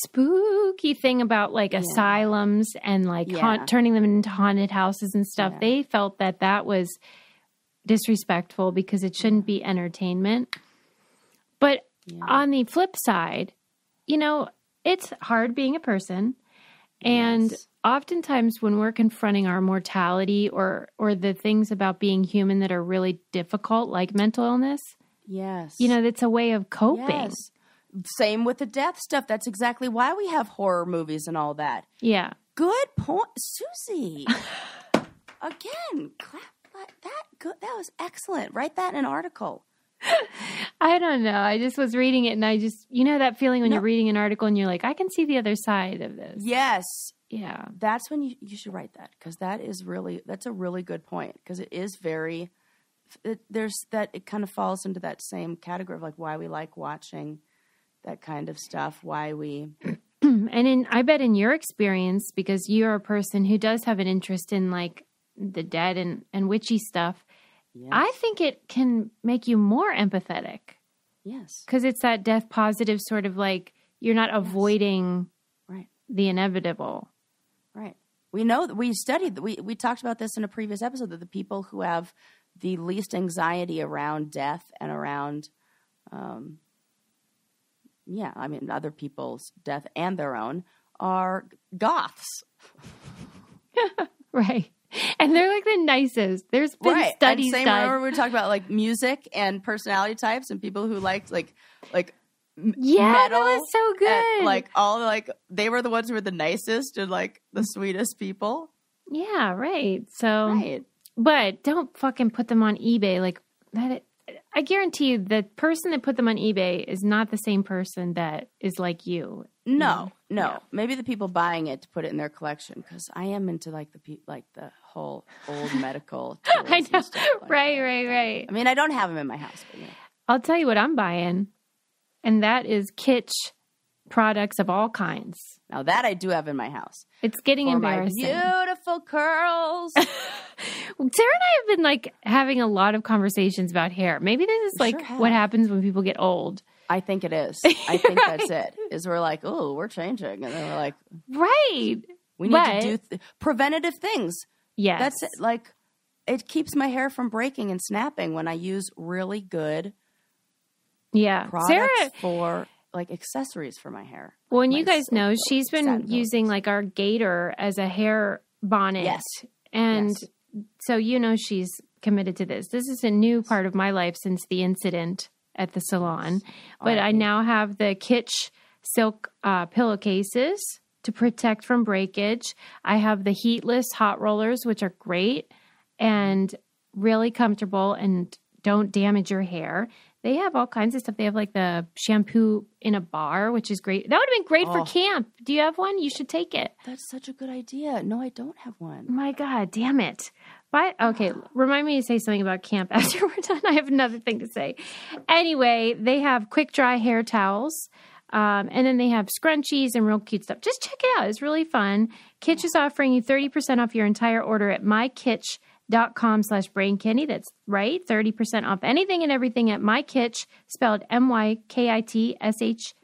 spooky thing about like yeah. asylums and like yeah. haunt, turning them into haunted houses and stuff, yeah. they felt that that was disrespectful because it shouldn't be entertainment. But yeah. on the flip side, you know, it's hard being a person. And yes. oftentimes when we're confronting our mortality or or the things about being human that are really difficult, like mental illness, yes, you know, that's a way of coping. Yes. Same with the death stuff. That's exactly why we have horror movies and all that. Yeah. Good point. Susie. Again, clap. That, good, that was excellent. Write that in an article. I don't know. I just was reading it and I just, you know, that feeling when no. you're reading an article and you're like, I can see the other side of this. Yes. Yeah. That's when you, you should write that, because that is really, that's a really good point, because it is very, it, there's that, it kind of falls into that same category of like why we like watching that kind of stuff, why we. And in, I bet in your experience, because you're a person who does have an interest in like the dead and, and witchy stuff. Yes. I think it can make you more empathetic. Yes. Because it's that death positive sort of like you're not avoiding yes. right. the inevitable. Right. We know that we studied, we, we talked about this in a previous episode, that the people who have the least anxiety around death and around, um, yeah, I mean, other people's death and their own are goths. Right. And they're like the nicest. There's been right. studies and same done. Remember we were talking about like music and personality types and people who liked like like yeah, metal. That was so good. Like all like they were the ones who were the nicest and like the sweetest people. Yeah, right. So, right. But don't fucking put them on eBay. Like that. I guarantee you the person that put them on eBay is not the same person that is like you. No, no. Yeah. Maybe the people buying it to put it in their collection, because I am into like the pe- like the whole old medical tools. I know. And stuff like right, that. right, right. I mean, I don't have them in my house. But, you know. I'll tell you what I'm buying, and that is kitsch products of all kinds. Now that I do have in my house. It's getting For embarrassing. My beautiful curls. Sarah and I have been like having a lot of conversations about hair. Maybe this is like sure what happens when people get old. I think it is. I think right? that's it. Is we're like, oh, we're changing. And then we're like, right. We need but, to do th- preventative things. Yes. That's it. Like it keeps my hair from breaking and snapping when I use really good yeah. products Sarah, for like accessories for my hair. Well, like and you guys know, she's been using like our gaiter as a hair bonnet. Yes. And yes. so, you know, she's committed to this. This is a new part of my life since the incident at the salon, but I now have the kitsch silk uh, pillowcases to protect from breakage. I have the heatless hot rollers, which are great and really comfortable and don't damage your hair. They have all kinds of stuff. They have like the shampoo in a bar, which is great. That would have been great oh. for camp. Do you have one? You should take it. That's such a good idea. No, I don't have one. My God, damn it. But okay, remind me to say something about camp after we're done. I have another thing to say. Anyway, they have quick dry hair towels, um, and then they have scrunchies and real cute stuff. Just check it out. It's really fun. Kitsch is offering you thirty percent off your entire order at my kitsch dot com slash brain candy. That's right, thirty percent off anything and everything at MyKitsch, spelled M Y K I T S H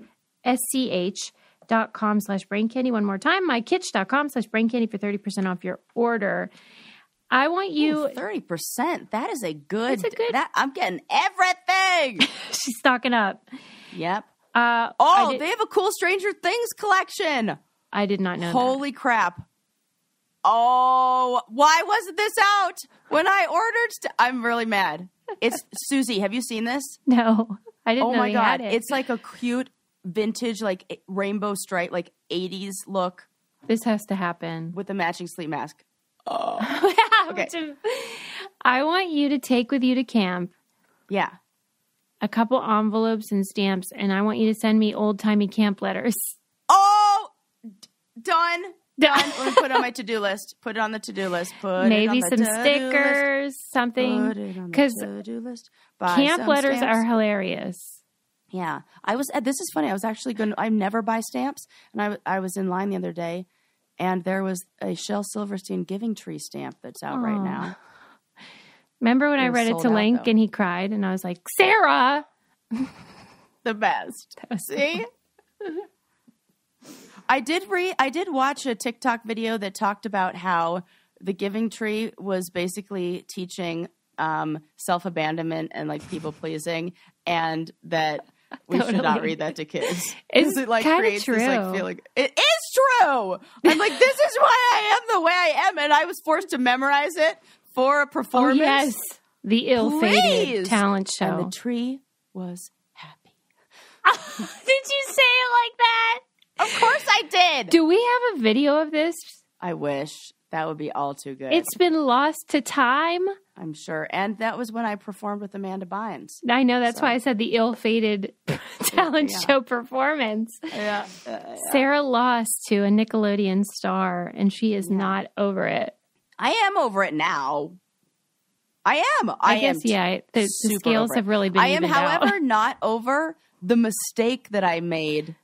S C H dot com slash brain candy. One more time, MyKitsch dot com slash brain candy for thirty percent off your order. I want you Ooh, thirty percent. That is a good, a good that, I'm getting everything. She's stocking up. Yep. Uh, oh, did, they have a cool Stranger Things collection. I did not know Holy that. Holy crap. Oh, why wasn't this out when I ordered? St- I'm really mad. It's Susie. Have you seen this? No, I didn't oh know my they God. Had it. It's like a cute vintage, like rainbow stripe, like eighties look. This has to happen. With a matching sleep mask. Oh. Okay. I want you to take with you to camp. Yeah. A couple envelopes and stamps, and I want you to send me old-timey camp letters. Oh, d- done. Done. Let me put it on my to-do list. Put it on the to-do list. Put Maybe it on the some stickers, list. Something. Put it on the to-do list. Buy camp letters stamps. Are hilarious. Yeah. I was. This is funny. I was actually going to – I never buy stamps, and I, I was in line the other day. And there was a Shel Silverstein Giving Tree stamp that's out Aww. Right now. Remember when it I read it to Link out, and he cried and I was like, Sarah! The best. See? I did re- I did watch a TikTok video that talked about how the Giving Tree was basically teaching um, self-abandonment and like people-pleasing and that – We totally. Should not read that to kids. It's it, like, kind of true. This, like, feeling. It is true. I'm like, this is why I am the way I am. And I was forced to memorize it for a performance. Oh, yes. The ill-fated Please. Talent show. And the tree was happy. Oh, did you say it like that? Of course I did. Do we have a video of this? I wish. That would be all too good. It's been lost to time. I'm sure. And that was when I performed with Amanda Bynes. I know. That's so. Why I said the ill-fated talent yeah. show performance. Yeah. Uh, yeah. Sarah lost to a Nickelodeon star, and she is yeah. not over it. I am over it now. I am. I, I guess, am yeah. The, the scales have really been I am, however, out. Not over the mistake that I made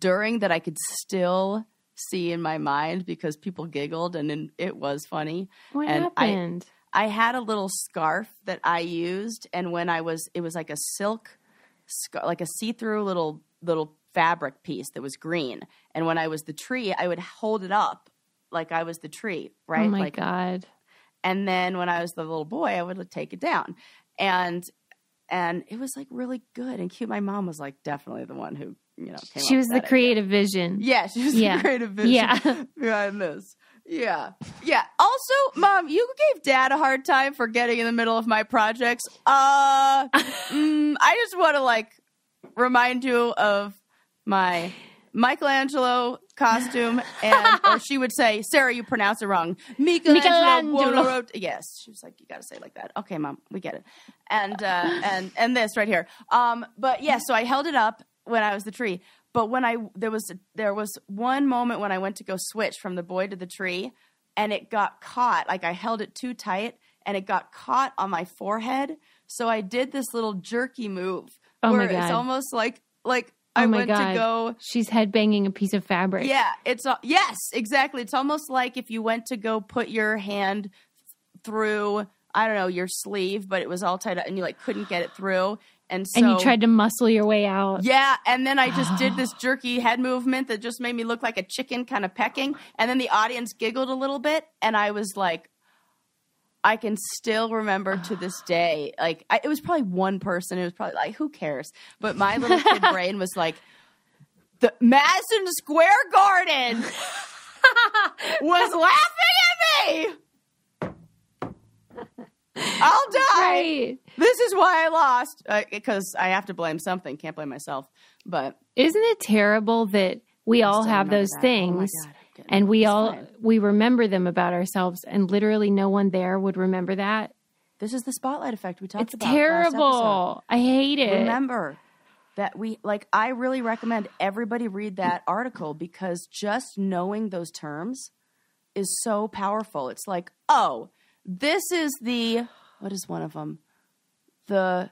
during that I could still see in my mind because people giggled and then it was funny. What and happened? I, I had a little scarf that I used, and when I was, it was like a silk, like a see-through little little fabric piece that was green. And when I was the tree, I would hold it up like I was the tree, right? Oh my like, God! And then when I was the little boy, I would take it down, and and it was like really good and cute. My mom was like definitely the one who. You know, she was the idea. creative vision. Yeah, she was yeah. the creative vision yeah. behind this. Yeah. Yeah. Also, Mom, you gave Dad a hard time for getting in the middle of my projects. Uh, mm, I just want to, like, remind you of my Michelangelo costume, and or she would say, Sarah, you pronounce it wrong. Michelangelo. Yes, she was like, you got to say it like that. Okay, Mom, we get it. And uh, and and this right here. Um, but yes, yeah, so I held it up when I was the tree. But when I there was there was one moment when I went to go switch from the boy to the tree, and it got caught. Like I held it too tight, and it got caught on my forehead. So I did this little jerky move oh where it's almost like like. I oh my went God. to go. She's headbanging a piece of fabric. Yeah, it's uh, yes, exactly. It's almost like if you went to go put your hand through, I don't know, your sleeve, but it was all tied up and you like couldn't get it through. And so, and you tried to muscle your way out. Yeah, and then I just did this jerky head movement that just made me look like a chicken kind of pecking. And then the audience giggled a little bit, and I was like, I can still remember to this day. Like I, it was probably one person. It was probably like, who cares? But my little kid brain was like, the Madison Square Garden was laughing at me. I'll die. Right. This is why I lost, because uh, I have to blame something. Can't blame myself. But isn't it terrible that we I all have those that. things? Oh my God. And we all, we remember them about ourselves, and literally no one there would remember that. This is the spotlight effect we talked about. It's terrible. I hate it. Remember that we, like, I really recommend everybody read that article, because just knowing those terms is so powerful. It's like, oh, this is the, what is one of them? The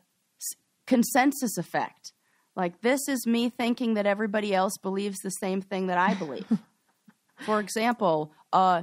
consensus effect. Like, this is me thinking that everybody else believes the same thing that I believe. For example, uh,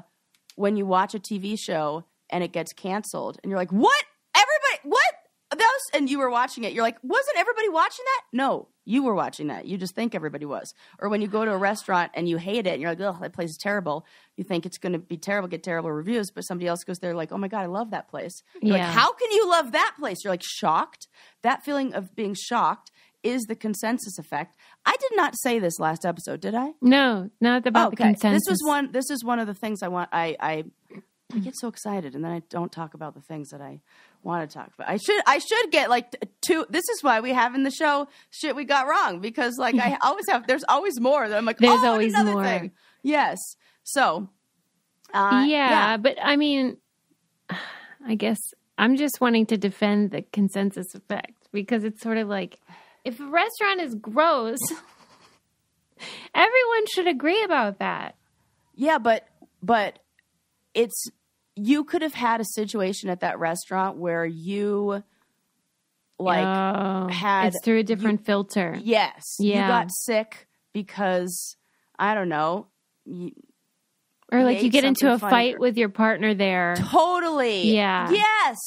when you watch a T V show and it gets canceled and you're like, what? Everybody, what? That was, and you were watching it. You're like, wasn't everybody watching that? No, you were watching that. You just think everybody was. Or when you go to a restaurant and you hate it and you're like, oh, that place is terrible. You think it's going to be terrible, get terrible reviews. But somebody else goes there like, oh, my God, I love that place. You're yeah. like, how can you love that place? You're like shocked. That feeling of being shocked is the consensus effect. I did not say this last episode, did I? No, not about oh, okay. the consensus. This was one this is one of the things I want I, I I get so excited and then I don't talk about the things that I want to talk about. I should I should get like two this is why we have in the show shit we got wrong, because like I always have there's always more that I'm like there's oh, always another more. Thing. Yes. So uh, yeah, yeah, but I mean I guess I'm just wanting to defend the consensus effect, because it's sort of like, if a restaurant is gross, everyone should agree about that. Yeah, but but it's you could have had a situation at that restaurant where you like oh, had it's through a different you, filter. Yes, yeah. You got sick because I don't know, you, or like you get into a fight or, with your partner there. Totally. Yeah. Yes.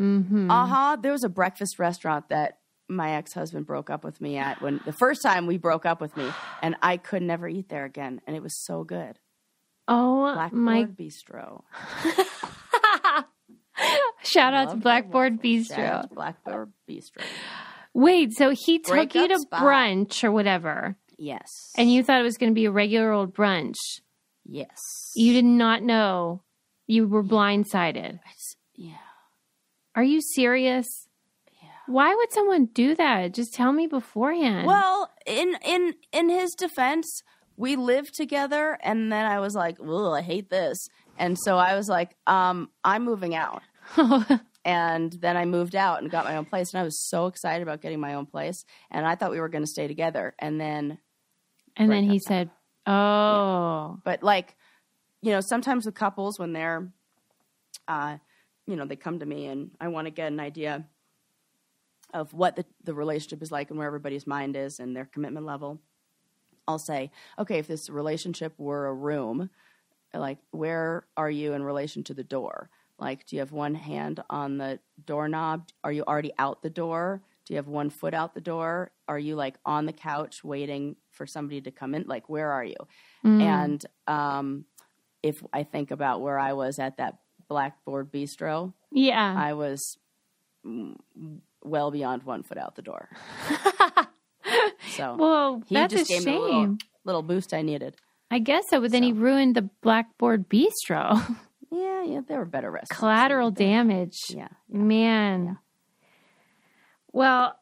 Mm-hmm. Uh huh. There was a breakfast restaurant that my ex-husband broke up with me at when the first time we broke up with me, and I could never eat there again. And it was so good. Oh, Blackboard my Bistro. Shout out to Blackboard Bistro. Blackboard Bistro. Wait, so he Break took you to spot. brunch or whatever. Yes. And you thought it was going to be a regular old brunch. Yes. You did not know. You were blindsided. It's, yeah. Are you serious? Why would someone do that? Just tell me beforehand. Well, in in in his defense, we lived together, and then I was like, "Ugh, I hate this," and so I was like, um, "I'm moving out." And then I moved out and got my own place, and I was so excited about getting my own place, and I thought we were going to stay together, and then, and then he said, "Oh," yeah. But like, you know, sometimes with couples when they're, uh, you know, they come to me and I want to get an idea of what the, the relationship is like and where everybody's mind is and their commitment level, I'll say, okay, if this relationship were a room, like where are you in relation to the door? Like, do you have one hand on the doorknob? Are you already out the door? Do you have one foot out the door? Are you like on the couch waiting for somebody to come in? Like, where are you? Mm. And um, if I think about where I was at that Blackboard Bistro, yeah, I was mm, well beyond one foot out the door. So well, he that's just a gave shame. me a little, little boost I needed. I guess so, but then so. he ruined the Blackboard Bistro. Yeah, yeah, there were better restaurants. Collateral damage. Yeah, yeah. Man. Yeah. Well,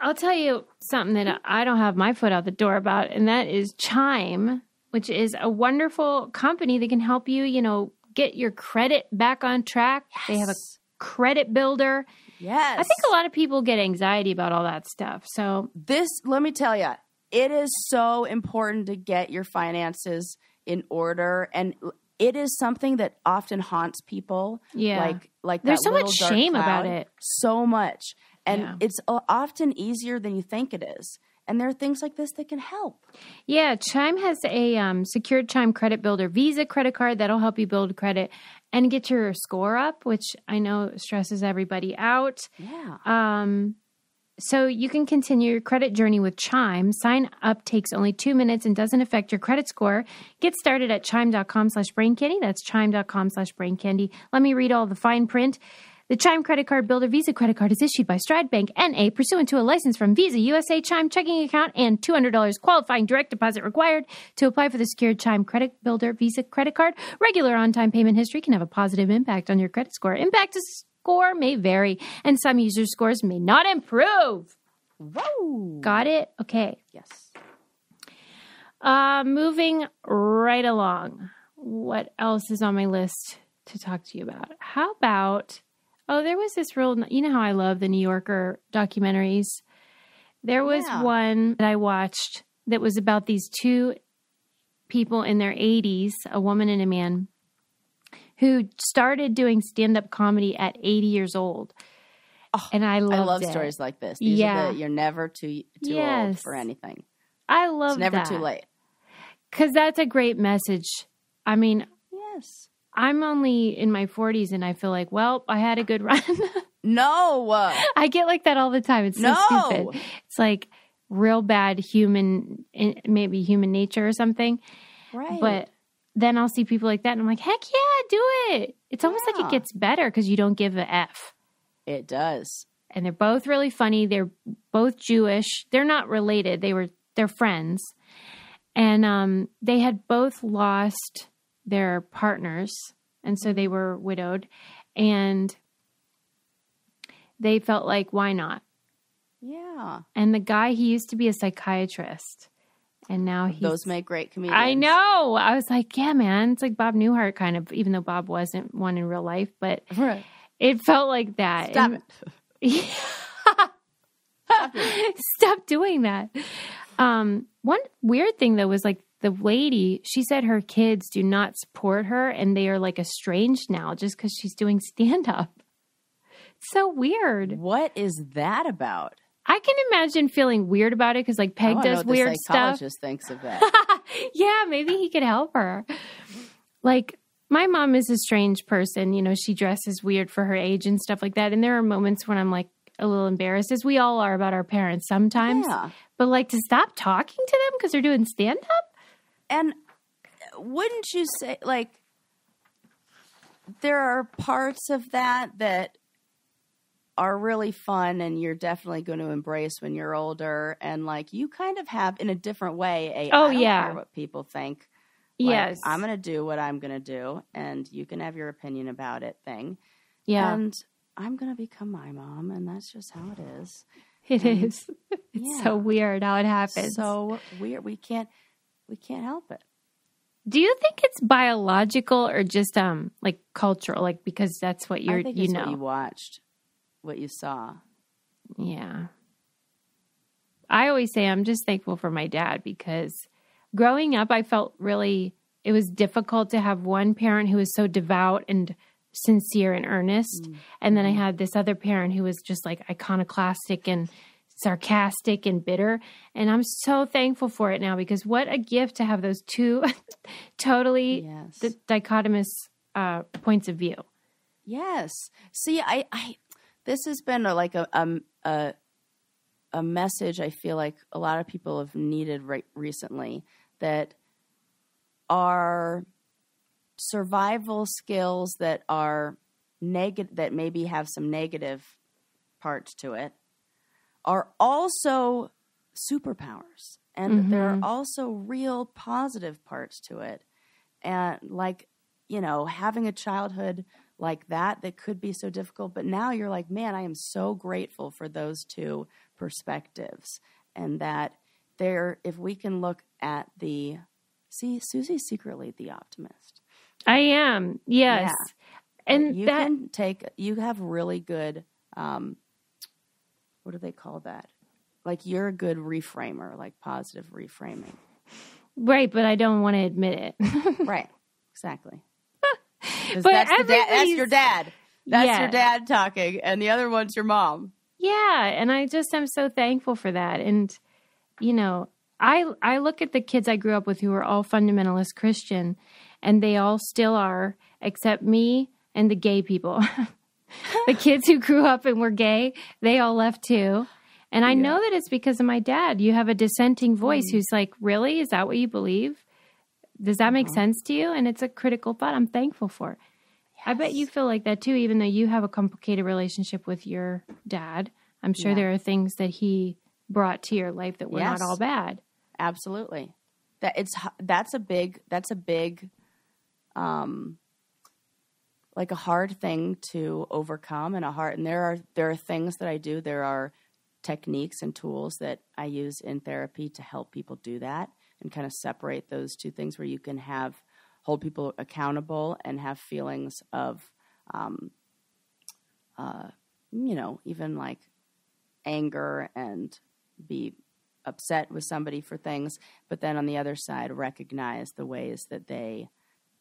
I'll tell you something that I don't have my foot out the door about, and that is Chime, which is a wonderful company that can help you, you know, get your credit back on track. Yes. They have a credit builder. Yes. I think a lot of people get anxiety about all that stuff. So this, let me tell you, it is so important to get your finances in order. And it is something that often haunts people. Yeah. Like, like there's so much shame about it. So much. And yeah. it's often easier than you think it is. And there are things like this that can help. Yeah. Chime has a um, secured Chime Credit Builder Visa credit card that'll help you build credit and get your score up, which I know stresses everybody out. Yeah. Um, so you can continue your credit journey with Chime. Sign up takes only two minutes and doesn't affect your credit score. Get started at chime.com slash brain candy. That's chime.com slash brain candy. Let me read all the fine print. The Chime Credit Card Builder Visa Credit Card is issued by Stride Bank N A pursuant to a license from Visa U S A Chime checking account and two hundred dollars qualifying direct deposit required to apply for the secured Chime Credit Builder Visa Credit Card. Regular on-time payment history can have a positive impact on your credit score. Impact score may vary, and some user scores may not improve. Whoa. Got it? Okay. Yes. Uh, moving right along. What else is on my list to talk to you about? How about... Oh, there was this real, you know how I love the New Yorker documentaries. There was yeah. one that I watched that was about these two people in their eighties, a woman and a man, who started doing stand-up comedy at eighty years old. Oh, and I loved I love it. Stories like this. These yeah. are the, you're never too, too yes. old for anything. I love that. It's never that. too late. Because that's a great message. I mean, yes. I'm only in my forties and I feel like, well, I had a good run. No. I get like that all the time. It's so no. stupid. It's like real bad human, maybe human nature or something. Right. But then I'll see people like that and I'm like, heck yeah, do it. It's almost yeah. like it gets better because you don't give a F. It does. And they're both really funny. They're both Jewish. They're not related. They were, they're friends. And um, they had both lost their partners, and so they were widowed, and they felt like, why not? Yeah. And the guy, he used to be a psychiatrist, and now he's... Those make great comedians. I know! I was like, yeah, man. It's like Bob Newhart, kind of, even though Bob wasn't one in real life, but right. it felt like that. Stop and, it. Stop it. Stop doing that. Um, one weird thing, though, was like, the lady, she said her kids do not support her and they are like estranged now just because she's doing stand-up. It's so weird. What is that about? I can imagine feeling weird about it because like Peg I does know what weird the psychologist stuff. Thinks of that. Yeah, maybe he could help her. Like my mom is a strange person. You know, she dresses weird for her age and stuff like that. And there are moments when I'm like a little embarrassed, as we all are about our parents sometimes. Yeah. But like to stop talking to them because they're doing stand-up? And wouldn't you say, like, there are parts of that that are really fun and you're definitely going to embrace when you're older. And, like, you kind of have, in a different way, a, oh, I don't yeah. care what people think. Like, yes. I'm going to do what I'm going to do and you can have your opinion about it thing. Yeah. And I'm going to become my mom and that's just how it is. It and, is. It's yeah. so weird how it happens. So weird. We can't. We can't help it. Do you think it's biological or just um like cultural? Like because that's what you're I think you it's know what you watched, what you saw. Yeah. I always say I'm just thankful for my dad because growing up I felt really it was difficult to have one parent who was so devout and sincere and earnest, mm-hmm. and then I had this other parent who was just like iconoclastic and sarcastic and bitter. And I'm so thankful for it now because what a gift to have those two totally yes. d- dichotomous uh, points of view. Yes. See, I, I this has been a, like a, um, a a message I feel like a lot of people have needed right recently that are survival skills that are negative, that maybe have some negative parts to it. Are also superpowers. And mm-hmm. there are also real positive parts to it. And like, you know, having a childhood like that, that could be so difficult. But now you're like, man, I am so grateful for those two perspectives. And that there, if we can look at the See, Susie's secretly the optimist. I am. Yes. Yeah. And you that... can take, you have really good, um, what do they call that? Like, you're a good reframer, like positive reframing. Right. But I don't want to admit it. Right. Exactly. But that's, the da- that's your dad. That's yeah. your dad talking. And the other one's your mom. Yeah. And I just am so thankful for that. And, you know, I I look at the kids I grew up with who are all fundamentalist Christian, and they all still are, except me and the gay people. The kids who grew up and were gay, they all left too. And I yeah. know that it's because of my dad. You have a dissenting voice mm. who's like, really? Is that what you believe? Does that make uh-huh. sense to you? And it's a critical thought I'm thankful for. Yes. I bet you feel like that too, even though you have a complicated relationship with your dad. I'm sure yeah. there are things that he brought to your life that were yes. not all bad. Absolutely. That it's, that's a big, that's a big, um, like a hard thing to overcome, and a hard, and there are, there are things that I do. There are techniques and tools that I use in therapy to help people do that, and kind of separate those two things, where you can have, hold people accountable and have feelings of, um, uh, you know, even like anger and be upset with somebody for things. But then on the other side, recognize the ways that they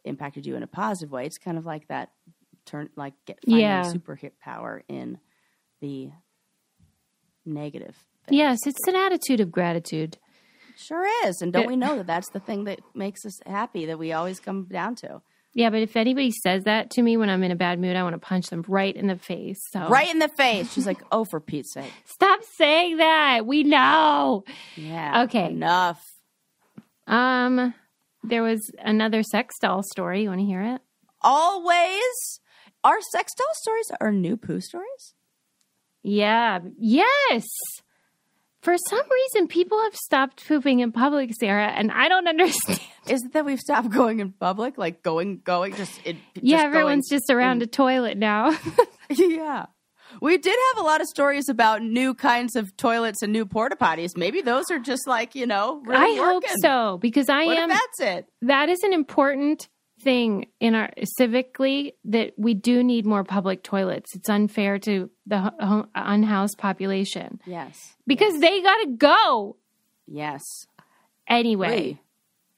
impacted you in a positive way. It's kind of like that turn, like get finding yeah. super hit power in the negative thing. Yes. It's an attitude of gratitude. Sure is. And don't we know that that's the thing that makes us happy, that we always come down to? Yeah, but if anybody says that to me when I'm in a bad mood, I want to punch them right in the face. So. Right in the face. She's like, oh, for Pete's sake. Stop saying that. We know. Yeah. Okay. Enough. Um, there was another sex doll story. You want to hear it? Always. Our sex doll stories are new poo stories? Yeah. Yes. For some reason, people have stopped pooping in public, Sarah, and I don't understand. Is it that we've stopped going in public? Like going, going, just in, yeah, just everyone's going, just around in, a toilet now. Yeah. We did have a lot of stories about new kinds of toilets and new porta potties. Maybe those are just like, you know, really I working. Hope so, because I what am. That's it. That is an important thing in our civically, that we do need more public toilets. It's unfair to the ho- unhoused population. Yes. Because yes. they got to go. Yes. Anyway. Right.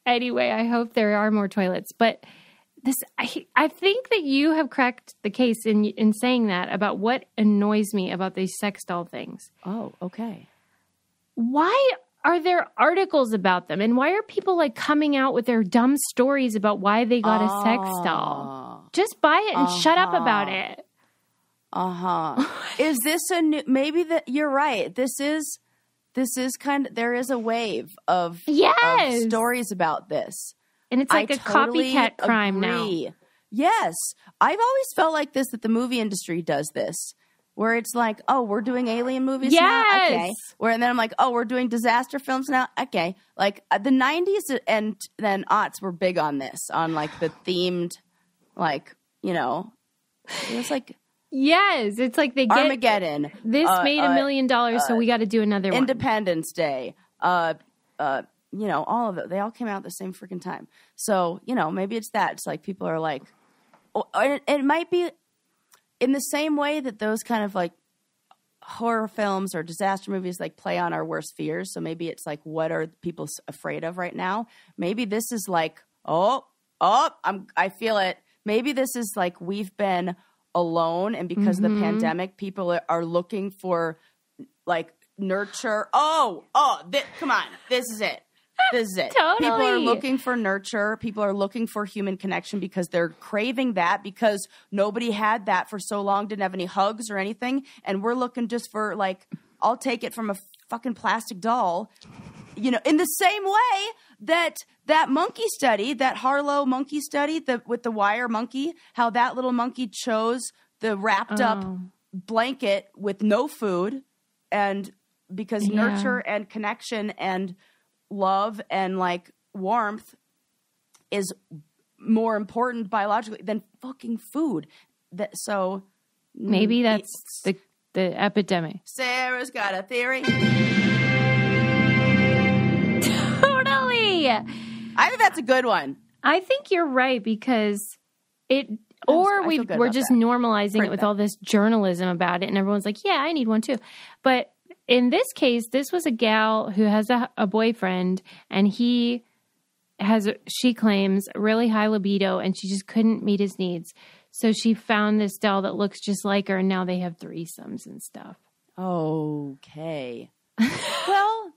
Anyway, I hope there are more toilets, but this I, I think that you have cracked the case in in saying that about what annoys me about these sex doll things. Oh, okay. Why are there articles about them? And why are people like coming out with their dumb stories about why they got uh, a sex doll? Just buy it and uh-huh. shut up about it. Uh-huh. Is this a new, maybe that you're right. This is, this is kind of, there is a wave of, yes. of stories about this. And it's like I a totally copycat crime agree. Now. Yes. I've always felt like this, that the movie industry does this. Where it's like, oh, we're doing alien movies yes. now? Okay. Where, and then I'm like, oh, we're doing disaster films now? Okay. Like the nineties and then aughts were big on this, on like the themed, like, you know, it was like. Yes. It's like they get. Armageddon. This uh, made a uh, million dollars, uh, so we got to do another Independence one. Independence Day. Uh, uh, you know, all of it. They all came out at the same freaking time. So, you know, maybe it's that. It's like people are like, oh, it, it might be. In the same way that those kind of like horror films or disaster movies like play on our worst fears. So maybe it's like, what are people afraid of right now? Maybe this is like, oh, oh, I'm, I feel it. Maybe this is like we've been alone, and because mm-hmm. of the pandemic, people are looking for like nurture. Oh, oh, th- come on. This is it. This is it. Totally. People are looking for nurture. People are looking for human connection because they're craving that, because nobody had that for so long, didn't have any hugs or anything. And we're looking just for like, I'll take it from a fucking plastic doll, you know, in the same way that that monkey study, that Harlow monkey study the, with the wire monkey, how that little monkey chose the wrapped oh. up blanket with no food, and because yeah. nurture and connection and love and like warmth is more important biologically than fucking food. That so maybe that's the the epidemic. Sarah's got a theory. Totally. I think that's a good one. I think you're right, because it – or we, we're just that. normalizing Heard it with that. all this journalism about it, and everyone's like, yeah, I need one too. But in this case, this was a gal who has a, a boyfriend, and he has – she claims really high libido, and she just couldn't meet his needs. So she found this doll that looks just like her, and now they have threesomes and stuff. Okay. Well,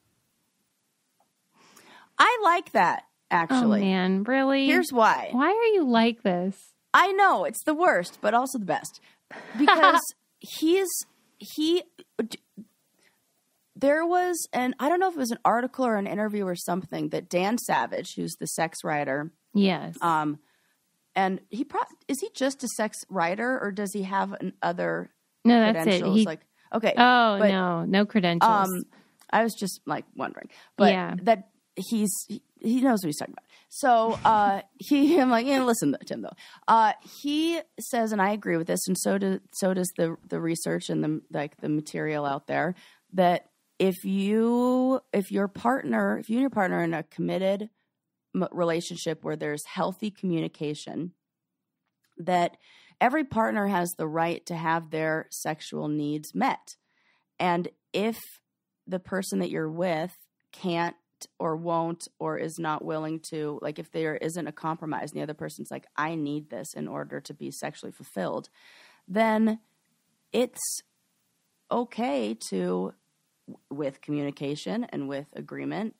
I like that, actually. Oh, man. Really? Here's why. Why are you like this? I know. It's the worst, but also the best. Because he is – he – there was an – I don't know if it was an article or an interview or something that Dan Savage, who's the sex writer – yes. Um. And he pro- is he just a sex writer, or does he have an other no, that's credentials? It. He, like okay, oh but, no, no credentials. Um, I was just like wondering, but yeah. that he's he, he knows what he's talking about. So uh, he, I'm like, yeah, listen, Tim though. Uh, he says, and I agree with this, and so do so does the the research and the like the material out there, that if you if your partner if you and your partner are in a committed relationship where there's healthy communication, that every partner has the right to have their sexual needs met. And if the person that you're with can't or won't or is not willing to, like if there isn't a compromise and the other person's like, I need this in order to be sexually fulfilled, then it's okay to, with communication and with agreement,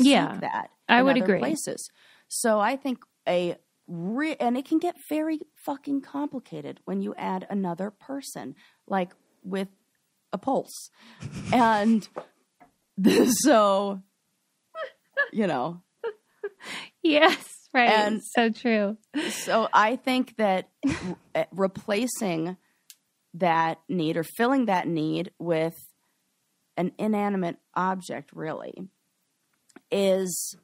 yeah, that I would agree. Places. So I think a re- and it can get very fucking complicated when you add another person, like with a pulse, and so you know, yes, right, and so true. So I think that re- replacing that need or filling that need with an inanimate object, really, is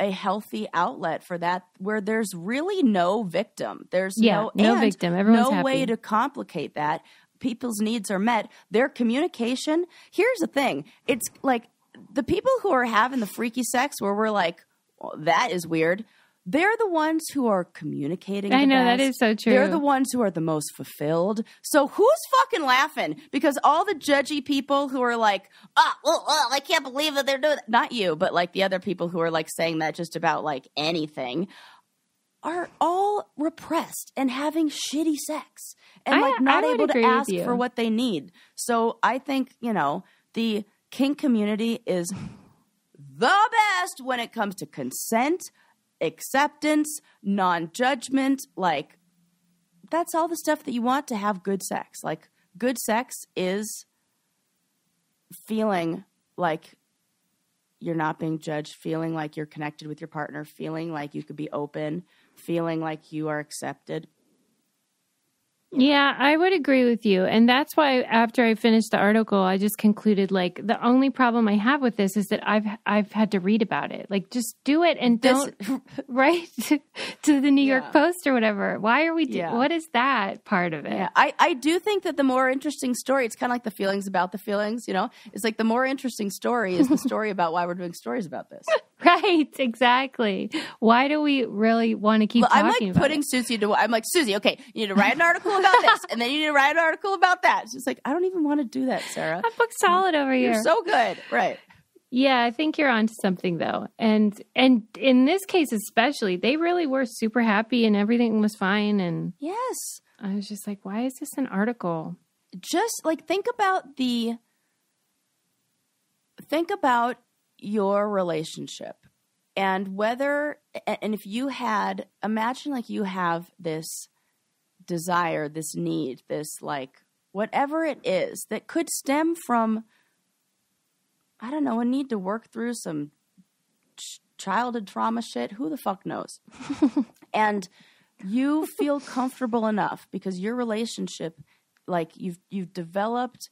a healthy outlet for that, where there's really no victim. There's yeah, no, no victim. Everyone's no happy. Way to complicate that. People's needs are met. Their communication. Here's the thing. It's like the people who are having the freaky sex where we're like, well, that is weird. They're the ones who are communicating. I know, best. That is so true. They're the ones who are the most fulfilled. So who's fucking laughing? Because all the judgy people who are like, oh, oh, oh, I can't believe that they're doing that. Not you, but like the other people who are like saying that just about like anything are all repressed and having shitty sex and I, like not able to ask for what they need. So I think, you know, the kink community is the best when it comes to consent, acceptance, non-judgment, like that's all the stuff that you want to have good sex. Like good sex is feeling like you're not being judged, feeling like you're connected with your partner, feeling like you could be open, feeling like you are accepted. Yeah, I would agree with you. And that's why after I finished the article, I just concluded like the only problem I have with this is that I've I've had to read about it. Like just do it and don't this, write to, to the New yeah. York Post or whatever. Why are we do- yeah. what is that part of it? Yeah, I, I do think that the more interesting story, it's kind of like the feelings about the feelings, you know? It's like the more interesting story is the story about why we're doing stories about this. Right, exactly. Why do we really want to keep well, talking about I'm like putting it? Susie to – I'm like, Susie, okay, you need to write an article about this, and then you need to write an article about that. She's like, I don't even want to do that, Sarah. I'm book solid over here. You're so good. Right. Yeah, I think you're onto something, though. And and in this case especially, they really were super happy, and everything was fine. And yes. I was just like, why is this an article? Just, like, think about the – think about – your relationship and whether, and if you had, imagine like you have this desire, this need, this like whatever it is that could stem from, I don't know, a need to work through some ch- childhood trauma shit. Who the fuck knows? And you feel comfortable enough because your relationship, like you've, you've developed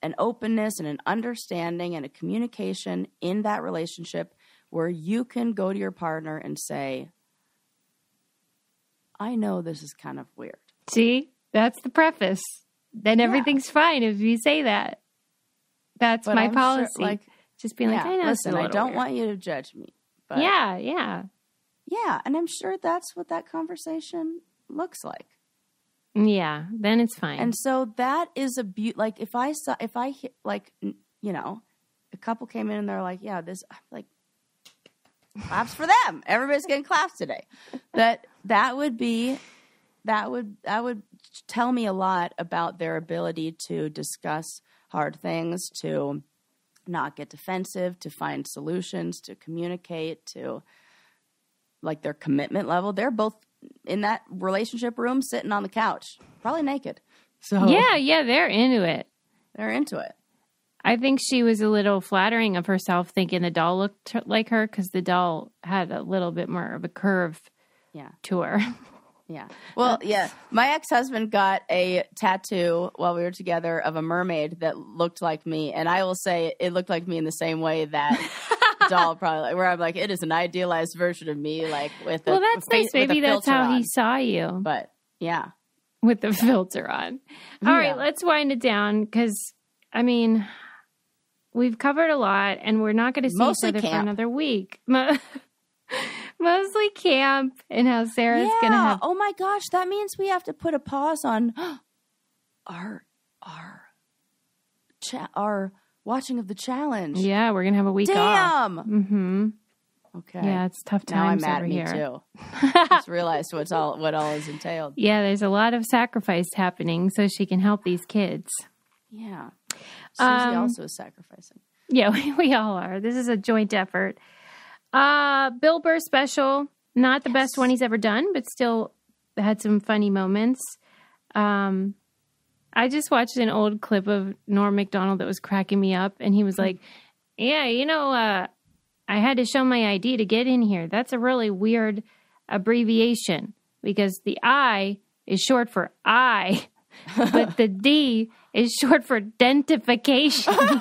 an openness and an understanding and a communication in that relationship where you can go to your partner and say, I know this is kind of weird. See, that's the preface. Then everything's yeah. fine if you say that. That's but my I'm policy. Sure, like, just being yeah, like, I know. Listen, I don't weird. want you to judge me, But yeah, yeah. Yeah, and I'm sure that's what that conversation looks like. Yeah, then it's fine. And so that is a be- like if I saw if I like you know, a couple came in and they're like, yeah, this like claps for them. Everybody's getting claps today. That that would be that would that would tell me a lot about their ability to discuss hard things, to not get defensive, to find solutions, to communicate, to like their commitment level. They're both in that relationship room sitting on the couch, probably naked. So yeah, yeah, they're into it. They're into it. I think she was a little flattering of herself thinking the doll looked like her because the doll had a little bit more of a curve yeah. to her. Yeah. Well, yeah. My ex-husband got a tattoo while we were together of a mermaid that looked like me. And I will say it looked like me in the same way that doll probably, where I'm like, it is an idealized version of me, like with well, a Well, that's nice. Maybe that's how on. He saw you. But yeah. With the filter on. All yeah. right. Let's wind it down because, I mean, we've covered a lot and we're not going to see Mostly each other camp. for another week. Mostly camp and how Sarah's yeah. going to have. Oh my gosh. That means we have to put a pause on our, our, cha- our watching of The Challenge. Yeah. We're going to have a week Damn. off. Damn. Mm-hmm. Okay. Yeah. It's tough times over here. Now I'm mad at me too. Just realized what's all, what all is entailed. Yeah. There's a lot of sacrifice happening so she can help these kids. Yeah. Susie um, also is sacrificing. Yeah. We, we all are. This is a joint effort. Uh, Bill Burr special, not the yes. best one he's ever done, but still had some funny moments. Um, I just watched an old clip of Norm Macdonald that was cracking me up, and he was like, yeah, you know, uh, I had to show my I D to get in here. That's a really weird abbreviation because the I is short for I, but the D is short for dentification.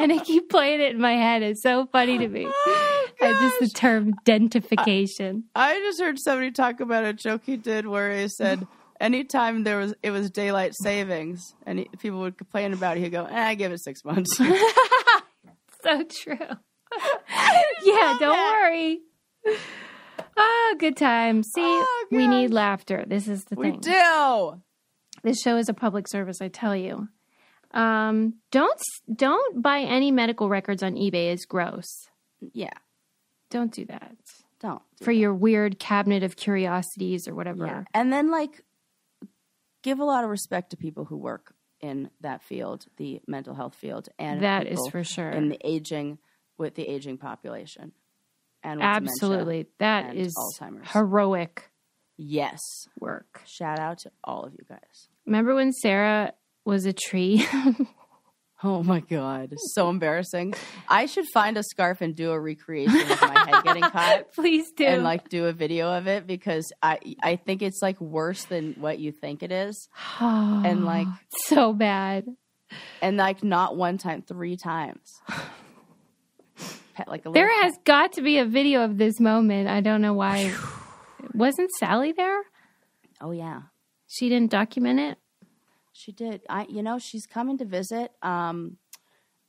And I keep playing it in my head. It's so funny to me. Oh, just the term dentification. I, I just heard somebody talk about a joke he did where he said anytime there was it was daylight savings and he, people would complain about it, he'd go, eh, I give it six months. So true. Yeah, don't that. worry. Oh, good time. See, oh, we need laughter. This is the we thing. We do. This show is a public service, I tell you. Um, don't, don't buy any medical records on eBay. It's gross. Yeah. Don't do that. Don't. Do For that. your weird cabinet of curiosities or whatever. Yeah. And then like, give a lot of respect to people who work in that field, the mental health field. And that is for sure. In the aging, with the aging population. And with Absolutely. That is Alzheimer's. Heroic. Yes. Work. Shout out to all of you guys. Remember when Sarah was a tree? Oh my God. So embarrassing. I should find a scarf and do a recreation of my head getting caught. Please do. And like do a video of it because I I think it's like worse than what you think it is. And like so bad. And like not one time, three times. Pet, like a there has pet. got to be a video of this moment. I don't know why. Wasn't Sally there? Oh yeah. She didn't document it? She did. I, you know, she's coming to visit, um,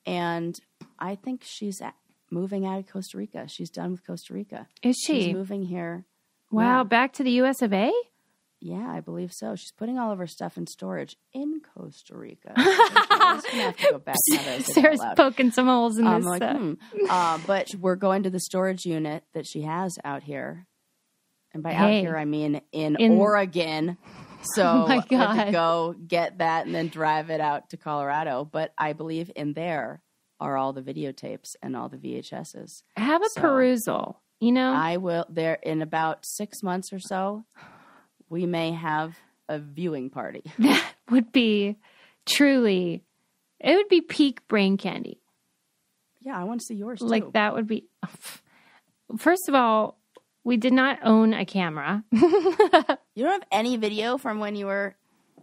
and I think she's at, moving out of Costa Rica. She's done with Costa Rica. Is she? She's moving here. Wow, yeah. Back to the U S of A? Yeah, I believe so. She's putting all of her stuff in storage in Costa Rica. So she's gonna have to go back now that I said Sarah's out loud. Poking some holes in um, this. Like, stuff. Hmm. Uh, but we're going to the storage unit that she has out here, and by hey. out here I mean in, in- Oregon. So oh I had to go get that and then drive it out to Colorado. But I believe in there are all the videotapes and all the V H Ses. Have a so perusal, you know? I will. There in about six months or so, we may have a viewing party. That would be truly, it would be peak brain candy. Yeah, I want to see yours too. Like that would be, first of all, we did not own a camera. You don't have any video from when you were...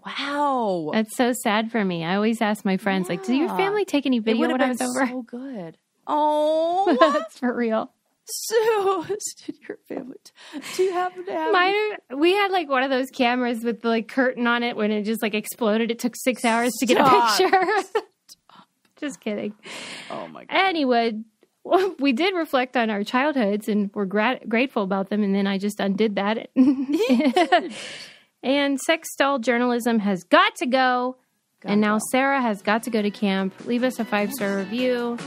Wow. That's so sad for me. I always ask my friends, yeah. like, did your family take any video when I was over? It would have been so good. Oh. That's for real. So, did your family... T- do you happen to have... Mine, we had, like, one of those cameras with the, like, curtain on it when it just, like, exploded. It took six hours Stop. to get a picture. Just kidding. Oh, my God. Anyway... we did reflect on our childhoods and we're gra- grateful about them. And then I just undid that. And sex doll journalism has got to go. Got and now go. Sarah has got to go to camp. Leave us a five-star review.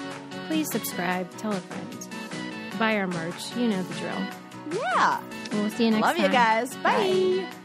Please subscribe. Tell a friend. Buy our merch. You know the drill. Yeah. And we'll see you next Love time. Love you guys. Bye. Bye.